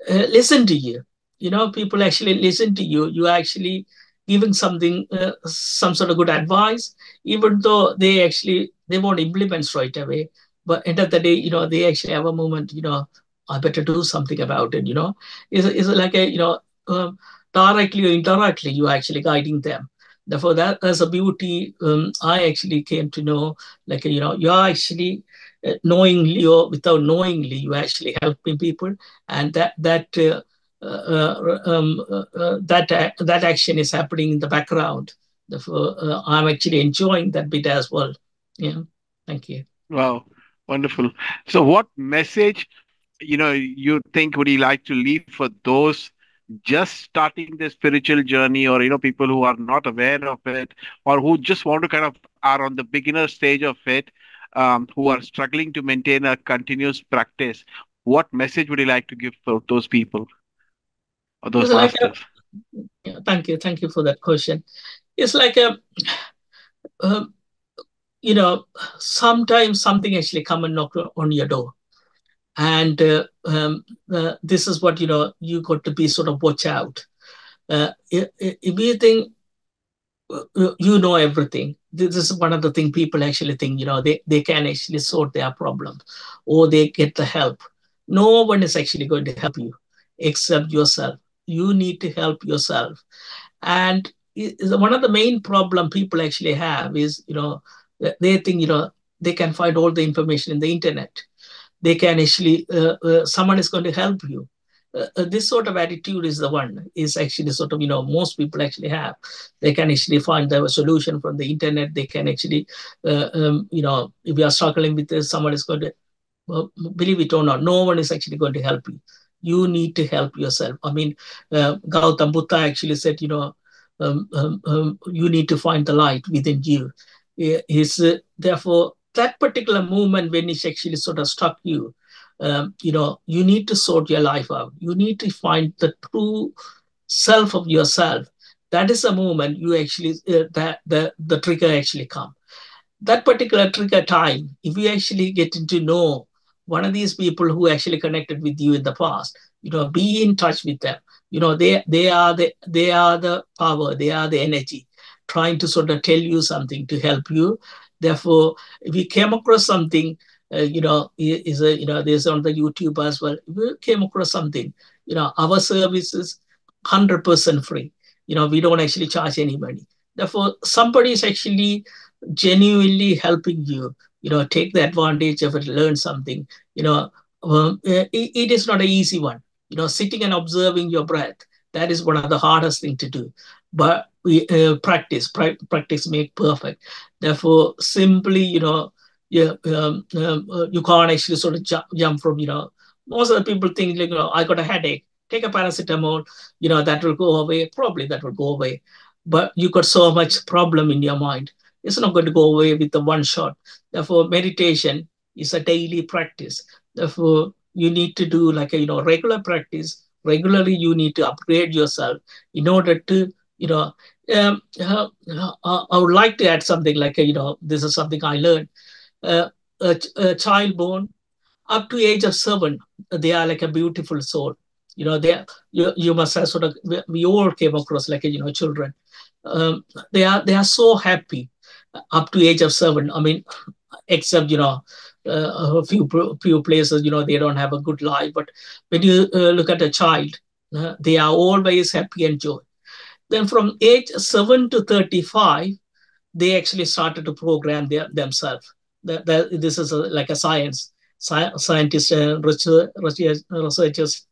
uh, listen to you. You know, people actually listen to you. You are actually giving something, uh, some sort of good advice, even though they actually they won't implement right away. But end of the day, you know, they actually have a moment. You know, I better do something about it. You know, is is like a you know. Um, directly or indirectly, you are actually guiding them. Therefore, that as a beauty, um, I actually came to know, like, you know, you are actually uh, knowingly or without knowingly, you are actually helping people, and that that uh, uh, um, uh, uh, that uh, that action is happening in the background. Therefore, uh, I'm actually enjoying that bit as well. Yeah, thank you. Wow, wonderful. So, what message, you know, you think would you like to leave for those just starting the spiritual journey, or, you know, people who are not aware of it, or who just want to kind of are on the beginner stage of it, um, who are struggling to maintain a continuous practice? What message would you like to give for those people or those masters? Like a, thank you. Thank you for that question. It's like, a, uh, you know, sometimes something actually come and knock on your door. And uh, um, uh, this is what, you know, you got to be sort of watch out. Uh, if, if you think you know everything, this is one of the things people actually think, you know, they, they can actually sort their problems or they get the help. No one is actually going to help you except yourself. You need to help yourself. And one of the main problem people actually have is, you know, they think, you know, they can find all the information in the internet. They can actually, uh, uh, someone is going to help you. Uh, uh, this sort of attitude is the one, is actually sort of, you know, most people actually have. They can actually find the solution from the internet. They can actually, uh, um, you know, if you are struggling with this, someone is going to, well, believe it or not, no one is actually going to help you. You need to help yourself. I mean, uh, Gautam Buddha actually said, you know, um, um, um, you need to find the light within you. Is uh, therefore, that particular moment when it's actually sort of struck you, um, you know, you need to sort your life out. You need to find the true self of yourself. That is the moment you actually, uh, that the, the trigger actually come. That particular trigger time, if you actually get to know one of these people who actually connected with you in the past, you know, be in touch with them. You know, they, they, are the, they are the power, they are the energy, trying to sort of tell you something to help you. Therefore, if we came across something, uh, you know, is a, you know, there's on the YouTube as well. If we came across something, you know, our service is one hundred percent free. You know, we don't actually charge any money. Therefore, somebody is actually genuinely helping you, you know, take the advantage of it, learn something. You know, um, it, it is not an easy one. You know, sitting and observing your breath, that is one of the hardest things to do. But we uh, practice, pra practice make perfect. Therefore, simply, you know, yeah, um, um, uh, you can't actually sort of ju jump from, you know, most of the people think, like, you know, I got a headache, take a paracetamol, you know, that will go away. Probably that will go away. But you got so much problem in your mind. It's not going to go away with the one shot. Therefore, meditation is a daily practice. Therefore, you need to do like a, you know, regular practice regularly you need to upgrade yourself in order to, you know, um, uh, uh, I would like to add something like, you know, this is something I learned. Uh, a, a child born up to age of seven, they are like a beautiful soul. You know, they are, you, you must have sort of, we all came across like, you know, children. Um, they are they are so happy up to age of seven. I mean, except, you know, uh, a few few places, you know, they don't have a good life. But when you uh, look at a child, uh, they are always happy and joy. Then from age seven to thirty-five, they actually started to program their, themselves. That, that, this is a, like a science. Sci scientists and uh, researchers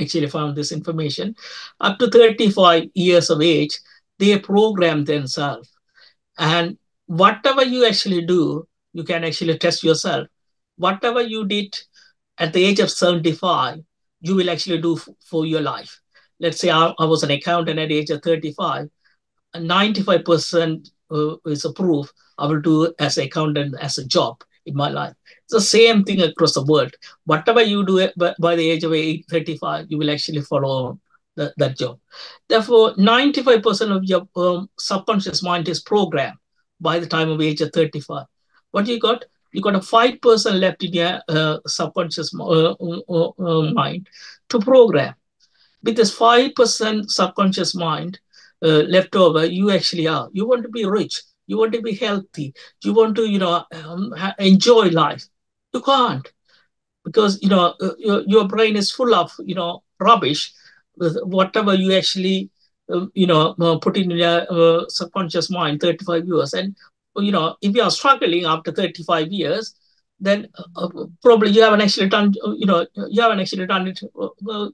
actually found this information. Up to thirty-five years of age, they program themselves. And whatever you actually do, you can actually test yourself. Whatever you did at the age of seventy-five, you will actually do for your life. Let's say I, I was an accountant at the age of thirty-five, ninety-five percent uh, is a proof I will do as an accountant as a job in my life. It's the same thing across the world. Whatever you do by the age of thirty-five, you will actually follow on that, that job. Therefore, ninety-five percent of your um, subconscious mind is programmed by the time of age of thirty-five. What you got? You got a five percent left in your uh, subconscious uh, uh, uh, mind to program. With this five percent subconscious mind uh, left over, you actually are. You want to be rich. You want to be healthy. You want to, you know, um, enjoy life. You can't, because, you know, uh, your, your brain is full of, you know, rubbish. With whatever you actually, uh, you know, uh, put in your uh, subconscious mind, thirty-five years. And, you know, if you are struggling after thirty-five years, then uh, probably you haven't actually done, you know, you haven't actually done it, uh,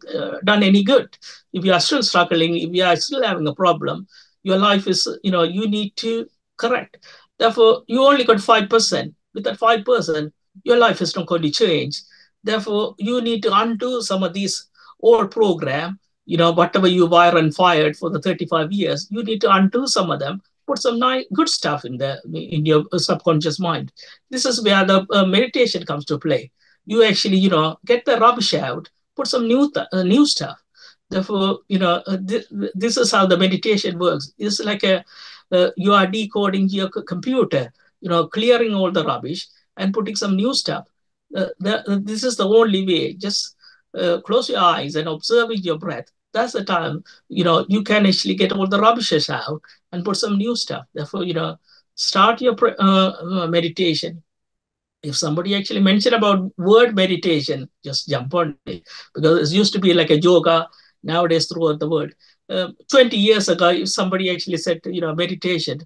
done any good. If you are still struggling, if you are still having a problem, your life is, you know, you need to correct. Therefore, you only got five percent. With that five percent, your life is not going to change. Therefore, you need to undo some of these old program, you know, whatever you wire and fired for the thirty-five years, you need to undo some of them. Put some nice, good stuff in the in your subconscious mind. This is where the uh, meditation comes to play. You actually, you know, get the rubbish out, put some new uh, new stuff. Therefore, you know, uh, th this is how the meditation works. It's like a uh, you are decoding your computer, you know, clearing all the rubbish and putting some new stuff. Uh, the, uh, this is the only way. Just uh, close your eyes and observing your breath. That's the time, you know, you can actually get all the rubbishes out and put some new stuff. Therefore, you know, start your uh, meditation. If somebody actually mentioned about word meditation, just jump on it, because it used to be like a yoga nowadays throughout the world. Uh, twenty years ago, if somebody actually said, you know, meditation,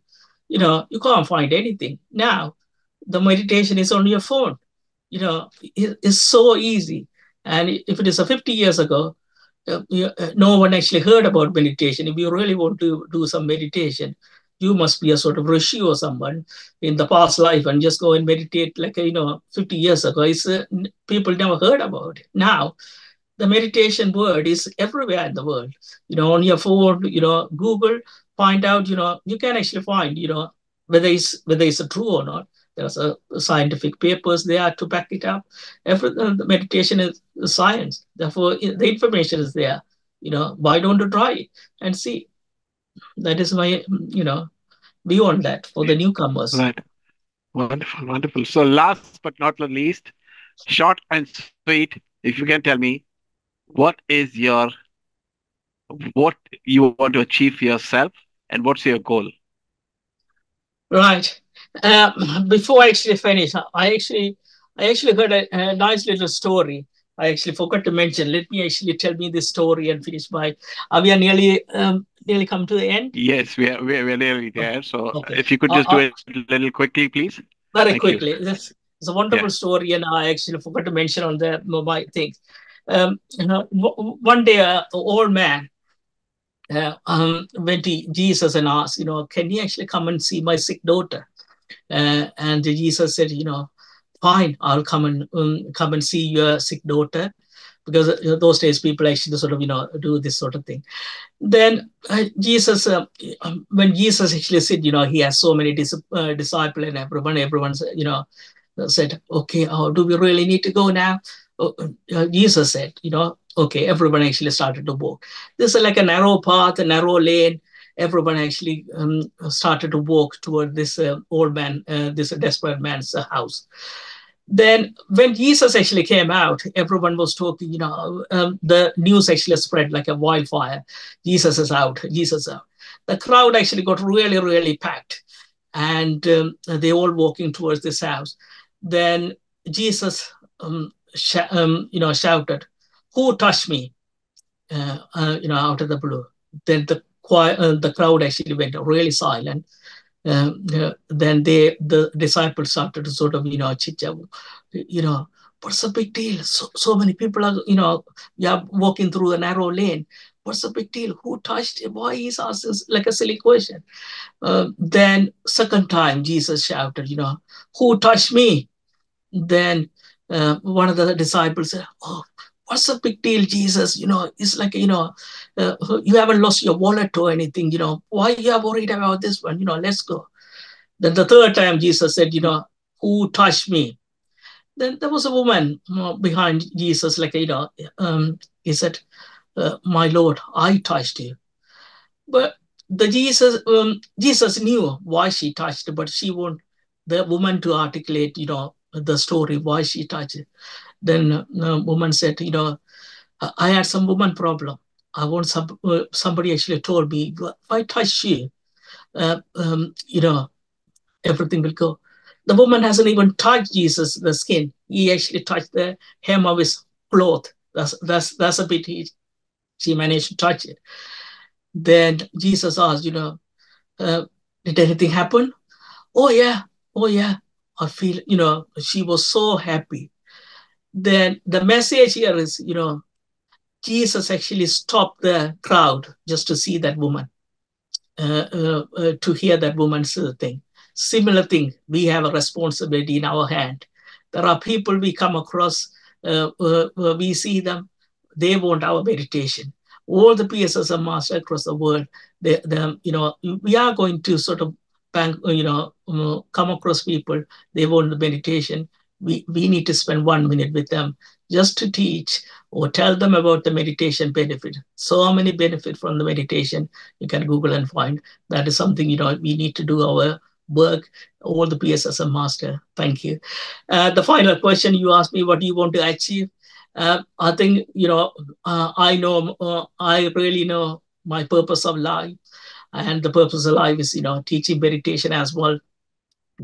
you know, you can't find anything. Now, the meditation is on your phone. You know, it, it's so easy. And if it is a fifty years ago, Uh, no one actually heard about meditation. If you really want to do some meditation, you must be a sort of rishi or someone in the past life and just go and meditate like, you know, fifty years ago. It's, uh, people never heard about it. Now, the meditation word is everywhere in the world. You know, on your phone, you know, Google, find out, you know, you can actually find, you know, whether it's, whether it's true or not. There's a scientific papers there to back it up. Every, the meditation is science. Therefore, the information is there. You know, why don't you try it and see? That is my, you know, view on that for the newcomers. Right. Wonderful, wonderful. So last but not least, short and sweet, if you can tell me, what is your, what you want to achieve for yourself and what's your goal? Right. Uh, before I actually finish, I actually, I actually heard a, a nice little story. I actually forgot to mention. Let me actually tell me this story and finish by. Are we nearly, um, nearly come to the end? Yes, we are. We are nearly there. So okay. If you could just uh, do it a uh, little quickly, please. Very Thank quickly. It's, it's a wonderful yeah. story, and I actually forgot to mention on the my things. Um, you know, one day, an uh, old man uh, um, went to Jesus and asked, you know, can you actually come and see my sick daughter? Uh, and Jesus said, you know, fine, I'll come and um, come and see your sick daughter, because uh, those days people actually sort of, you know, do this sort of thing. Then uh, Jesus, uh, when Jesus actually said, you know, he has so many dis uh, disciples and everyone, everyone's, you know, said, okay, oh, do we really need to go now? Oh, uh, Jesus said, you know, Okay, everyone actually started to walk. This is like a narrow path, a narrow lane. Everyone actually um, started to walk toward this uh, old man, uh, this desperate man's uh, house. Then when Jesus actually came out, everyone was talking, you know, um, the news actually spread like a wildfire. Jesus is out, Jesus is out. The crowd actually got really, really packed. And um, they all walking towards this house. Then Jesus, um, sh um, you know, shouted, "Who touched me?" Uh, uh, you know, out of the blue. Then the uh, the crowd actually went really silent. Um, uh, then they the disciples started to sort of you know chit chat, you know, what's the big deal? So so many people are you know yeah walking through a narrow lane. What's the big deal? Who touched him? Why he's asking like a silly question? Uh, then second time Jesus shouted, you know, "Who touched me?" Then uh, one of the disciples said, "Oh, what's the big deal, Jesus? You know, it's like, you know, uh, you haven't lost your wallet or anything, you know, why you are worried about this one? You know, let's go." Then the third time Jesus said, you know, "Who touched me?" Then there was a woman uh, behind Jesus, like, you know, um, he said, Uh, "My Lord, I touched you." But the Jesus, um, Jesus knew why she touched, but she won't, the woman to articulate, you know, the story, why she touched it. Then uh, the woman said, you know, "I had some woman problem. I want some, uh, somebody actually told me, why touch you? Uh, um, you know, everything will go." The woman hasn't even touched Jesus, the skin. He actually touched the hem of his cloth. That's, that's, that's a bit he, She managed to touch it. Then Jesus asked, you know, uh, "Did anything happen?" "Oh, yeah. Oh, yeah. I feel," you know, she was so happy. Then the message here is, you know, Jesus actually stopped the crowd just to see that woman, uh, uh, uh, to hear that woman's thing. Similar thing, we have a responsibility in our hand. There are people we come across, uh, uh, we see them. They want our meditation. All the P S S are masters across the world. They, they, you know, we are going to sort of bank, you know, come across people. They want the meditation. We we need to spend one minute with them just to teach or tell them about the meditation benefit. So many benefits from the meditation. You can Google and find. That is something, you know, we need to do our work. All the P S S are masters. Thank you. Uh, the final question you asked me: what do you want to achieve? Uh, I think, you know, uh, I know, uh, I really know my purpose of life, and the purpose of life is, you know, teaching meditation as well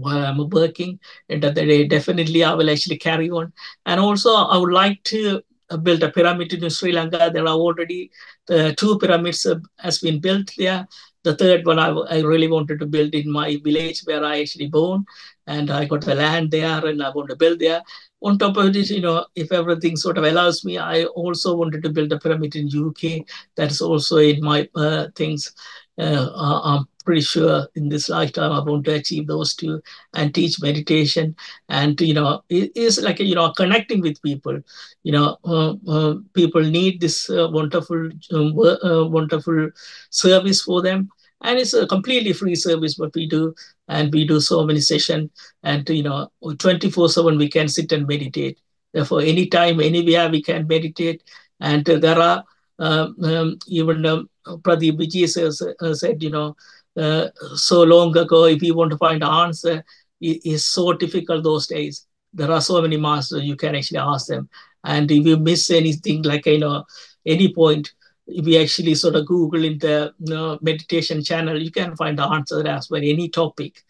while I'm working. And at the day, definitely I will actually carry on. And also I would like to build a pyramid in Sri Lanka. There are already the two pyramids uh, has been built there. The third one I, I really wanted to build in my village where I actually born, and I got the land there and I want to build there. On top of this, you know, if everything sort of allows me, I also wanted to build a pyramid in U K. That's also in my uh, things. Uh, I'm pretty sure in this lifetime I want to achieve those two and teach meditation. And, you know, it is like, you know, connecting with people. You know, uh, uh, people need this uh, wonderful, um, uh, wonderful service for them. And it's a completely free service what we do. And we do so many sessions. And, you know, twenty-four seven, we can sit and meditate. Therefore, anytime, anywhere, we can meditate. And uh, there are um, um, even um, Pradeep Vijay uh, said, you know, uh, so long ago, if you want to find an answer, it is so difficult those days. There are so many masters you can actually ask them. And if you miss anything, like, you know, any point, if you actually sort of Google in the you know, meditation channel, you can find the answer as well, any topic.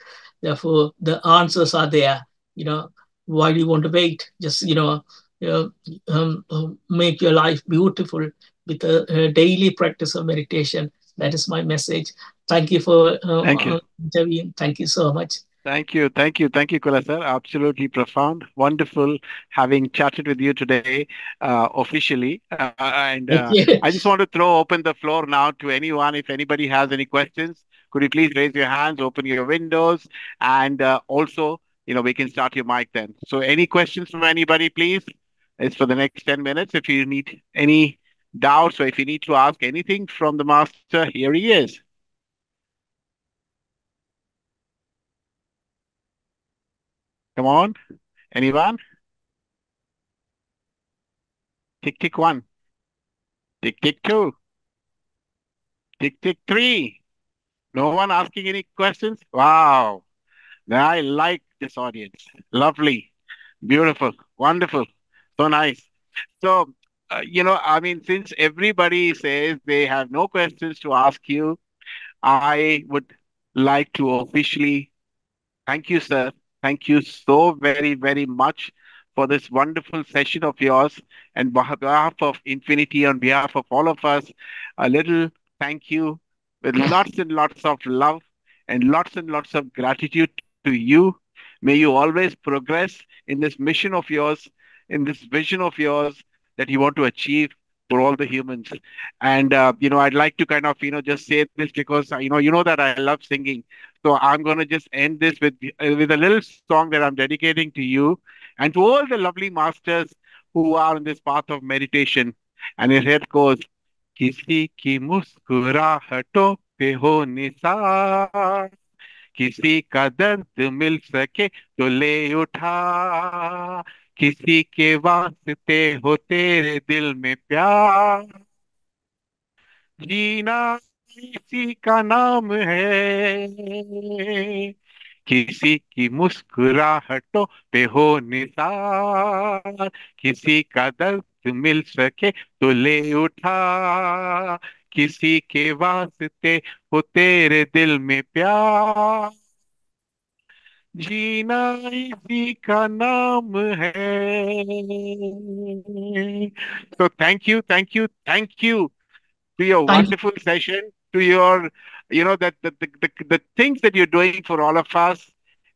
Therefore, the answers are there. You know, why do you want to wait? Just, you know, you know um, make your life beautiful with a, a daily practice of meditation. That is my message. Thank you for uh, Thank you. interviewing. Thank you so much. Thank you. Thank you. Thank you, Kula sir. Absolutely profound. Wonderful having chatted with you today uh, officially. Uh, and uh, I just want to throw open the floor now to anyone. If anybody has any questions, could you please raise your hands, open your windows, and uh, also, you know, we can start your mic then. So any questions from anybody, please? It's for the next ten minutes. If you need any doubts or if you need to ask anything from the master, here he is. Come on, anyone? Tick, tick, one. Tick, tick two. Tick, tick three. No one asking any questions? Wow. Now I like this audience. Lovely. Beautiful. Wonderful. So nice. So, uh, you know, I mean, since everybody says they have no questions to ask you, I would like to officially thank you, sir. Thank you so very, very much for this wonderful session of yours. And on behalf of Infinity, on behalf of all of us, a little thank you with lots and lots of love and lots and lots of gratitude to you. May you always progress in this mission of yours, in this vision of yours that you want to achieve for all the humans. And, uh, you know, I'd like to kind of, you know, just say this because, you know, you know that I love singing. So I'm going to just end this with, uh, with a little song that I'm dedicating to you and to all the lovely masters who are on this path of meditation. And it goes, Kisi ki muskurahaton pe ho nisaaz, Kisi ka dant mil sake to le utha, किसी के वास्ते हो तेरे दिल में प्यार, जीना इसी का नाम है, किसी की मुस्कुराहटों पे हो निसार, किसी का दर्द मिल सके तो ले उठा, किसी के वास्ते हो तेरे दिल में प्यार, जीना इसी का नाम है. So thank you, thank you, thank you to your thank wonderful you. session, to your, you know, that the, the, the things that you're doing for all of us.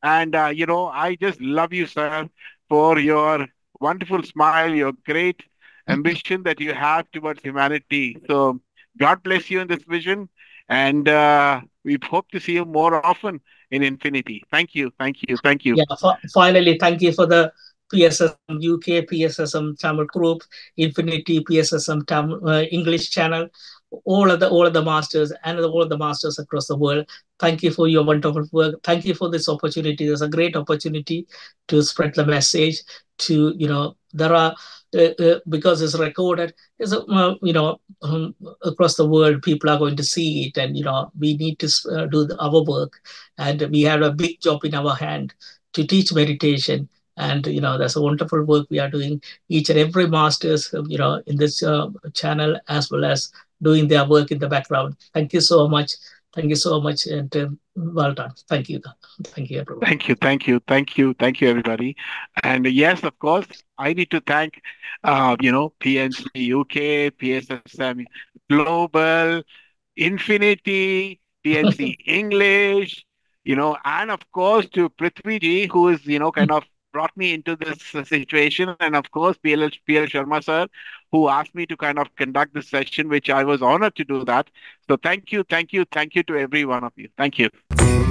And, uh, you know, I just love you, sir, for your wonderful smile, your great ambition that you have towards humanity. So God bless you in this vision. And uh, we hope to see you more often in Infinity. Thank you. Thank you. Thank you. Yeah, finally, thank you for the P S S M U K, P S S M Tamil group, Infinity, P S S M Tam uh, English channel, all of the all of the masters and all of the masters across the world. Thank you for your wonderful work. Thank you for this opportunity. There's a great opportunity to spread the message to, you know, there are, uh, uh, because it's recorded, it's, uh, you know, um, across the world, people are going to see it. And, you know, we need to uh, do the, our work. And we have a big job in our hand to teach meditation. And, you know, that's a wonderful work we are doing. Each and every masters, you know, in this uh, channel, as well as doing their work in the background. Thank you so much. Thank you so much. And uh, well done. Thank you. Thank you, everyone. Thank you. Thank you. Thank you. Thank you, everybody. And yes, of course, I need to thank, uh, you know, P N C U K, P S S M Global, Infinity, P N C English, you know, and of course to Prithviji, who is, you know, kind of brought me into this situation, and of course P L Sharma sir, who asked me to kind of conduct this session, which I was honored to do that. So thank you, thank you, thank you to every one of you. Thank you.